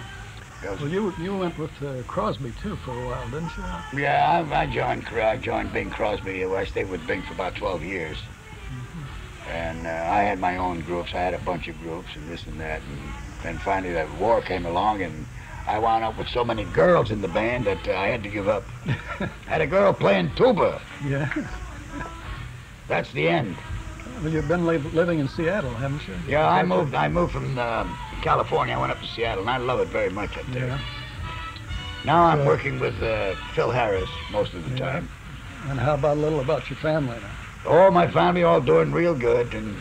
Well, you you went with uh, Crosby, too, for a while, didn't you? Yeah, I, I joined I joined Bing Crosby. I stayed with Bing for about twelve years. Mm-hmm. And uh, I had my own groups. I had a bunch of groups and this and that. And then finally that war came along, and I wound up with so many girls in the band that uh, I had to give up. Had a girl playing tuba. Yeah. That's the end. Well, you've been li living in Seattle, haven't you? Yeah, I moved. I moved from uh, California. I went up to Seattle, and I love it very much up there. Yeah. Now I'm uh, working with uh, Phil Harris most of the yeah. time. And how about a little about your family now? Oh, my family all doing real good, and,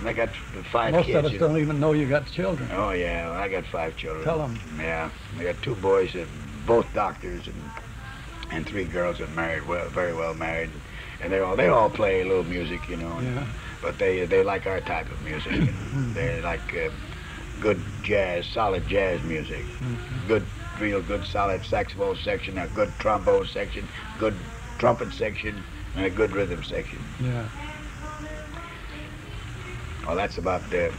and I got five most kids. Most of us and, don't even know you got children. Oh, yeah, I got five children. Tell them. Yeah, I got two boys, and both doctors, and and three girls that married well, very well married, and they all they all play a little music, you know. And, yeah. But they they like our type of music. And they like uh, good jazz, solid jazz music, mm-hmm. good. Real good solid saxophone section, a good trombone section, good trumpet section, and a good rhythm section. Yeah. Well, that's about the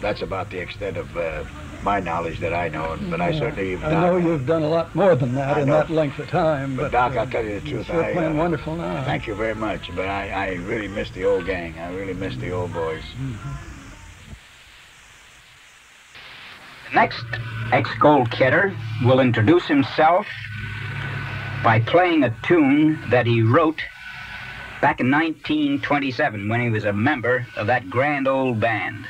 that's about the extent of uh, my knowledge that I know, but yeah. I certainly have I know you've done a lot more than that I in know. that length of time. But, but Doc, uh, I'll tell you the truth. You're playing I, uh, wonderful now. Thank you very much, but I, I really miss the old gang. I really miss the old boys. Mm-hmm. Next, ex-Goldketter will introduce himself by playing a tune that he wrote back in nineteen twenty-seven when he was a member of that grand old band.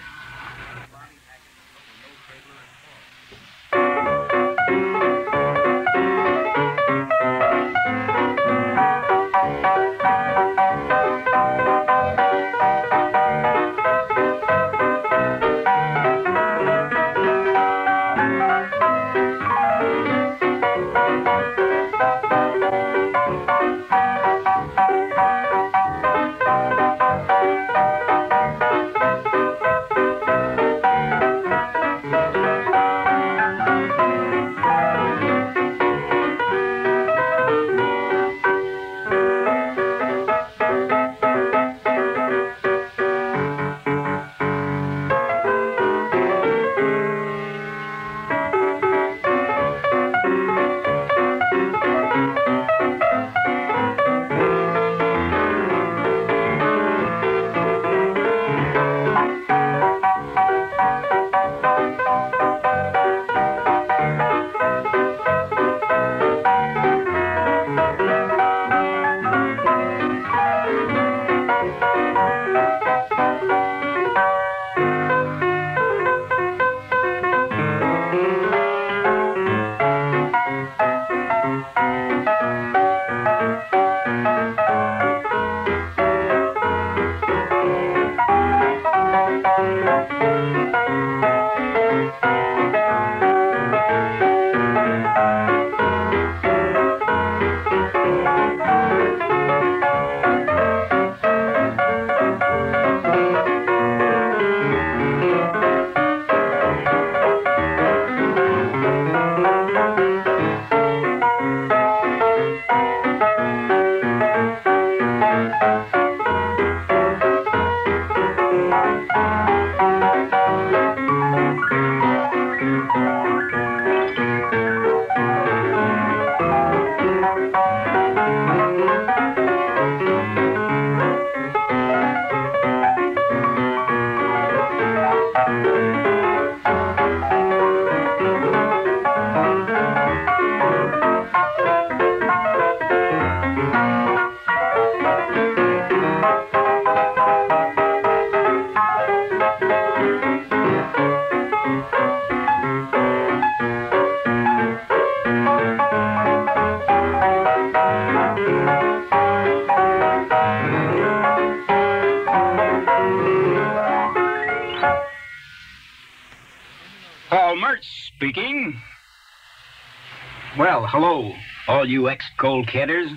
Hello, all you ex-Goldketters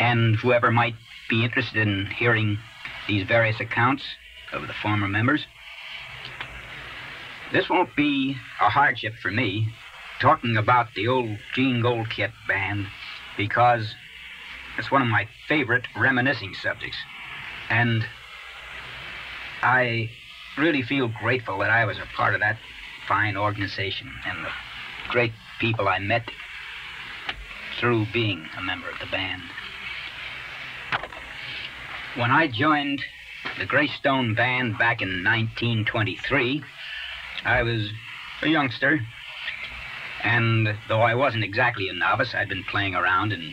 and whoever might be interested in hearing these various accounts of the former members. This won't be a hardship for me, talking about the old Jean Goldkette band, because it's one of my favorite reminiscing subjects. And I really feel grateful that I was a part of that fine organization and the great people I met through being a member of the band. When I joined the Greystone Band back in nineteen twenty-three. I was a youngster, and though I wasn't exactly a novice, I'd been playing around in,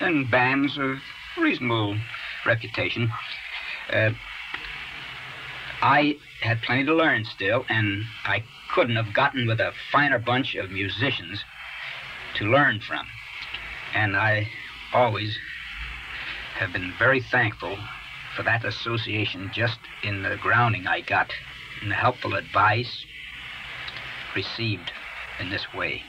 in bands of reasonable reputation. Uh, I had plenty to learn still, and I couldn't have gotten with a finer bunch of musicians to learn from. And I always have been very thankful for that association, just in the grounding I got and the helpful advice received in this way.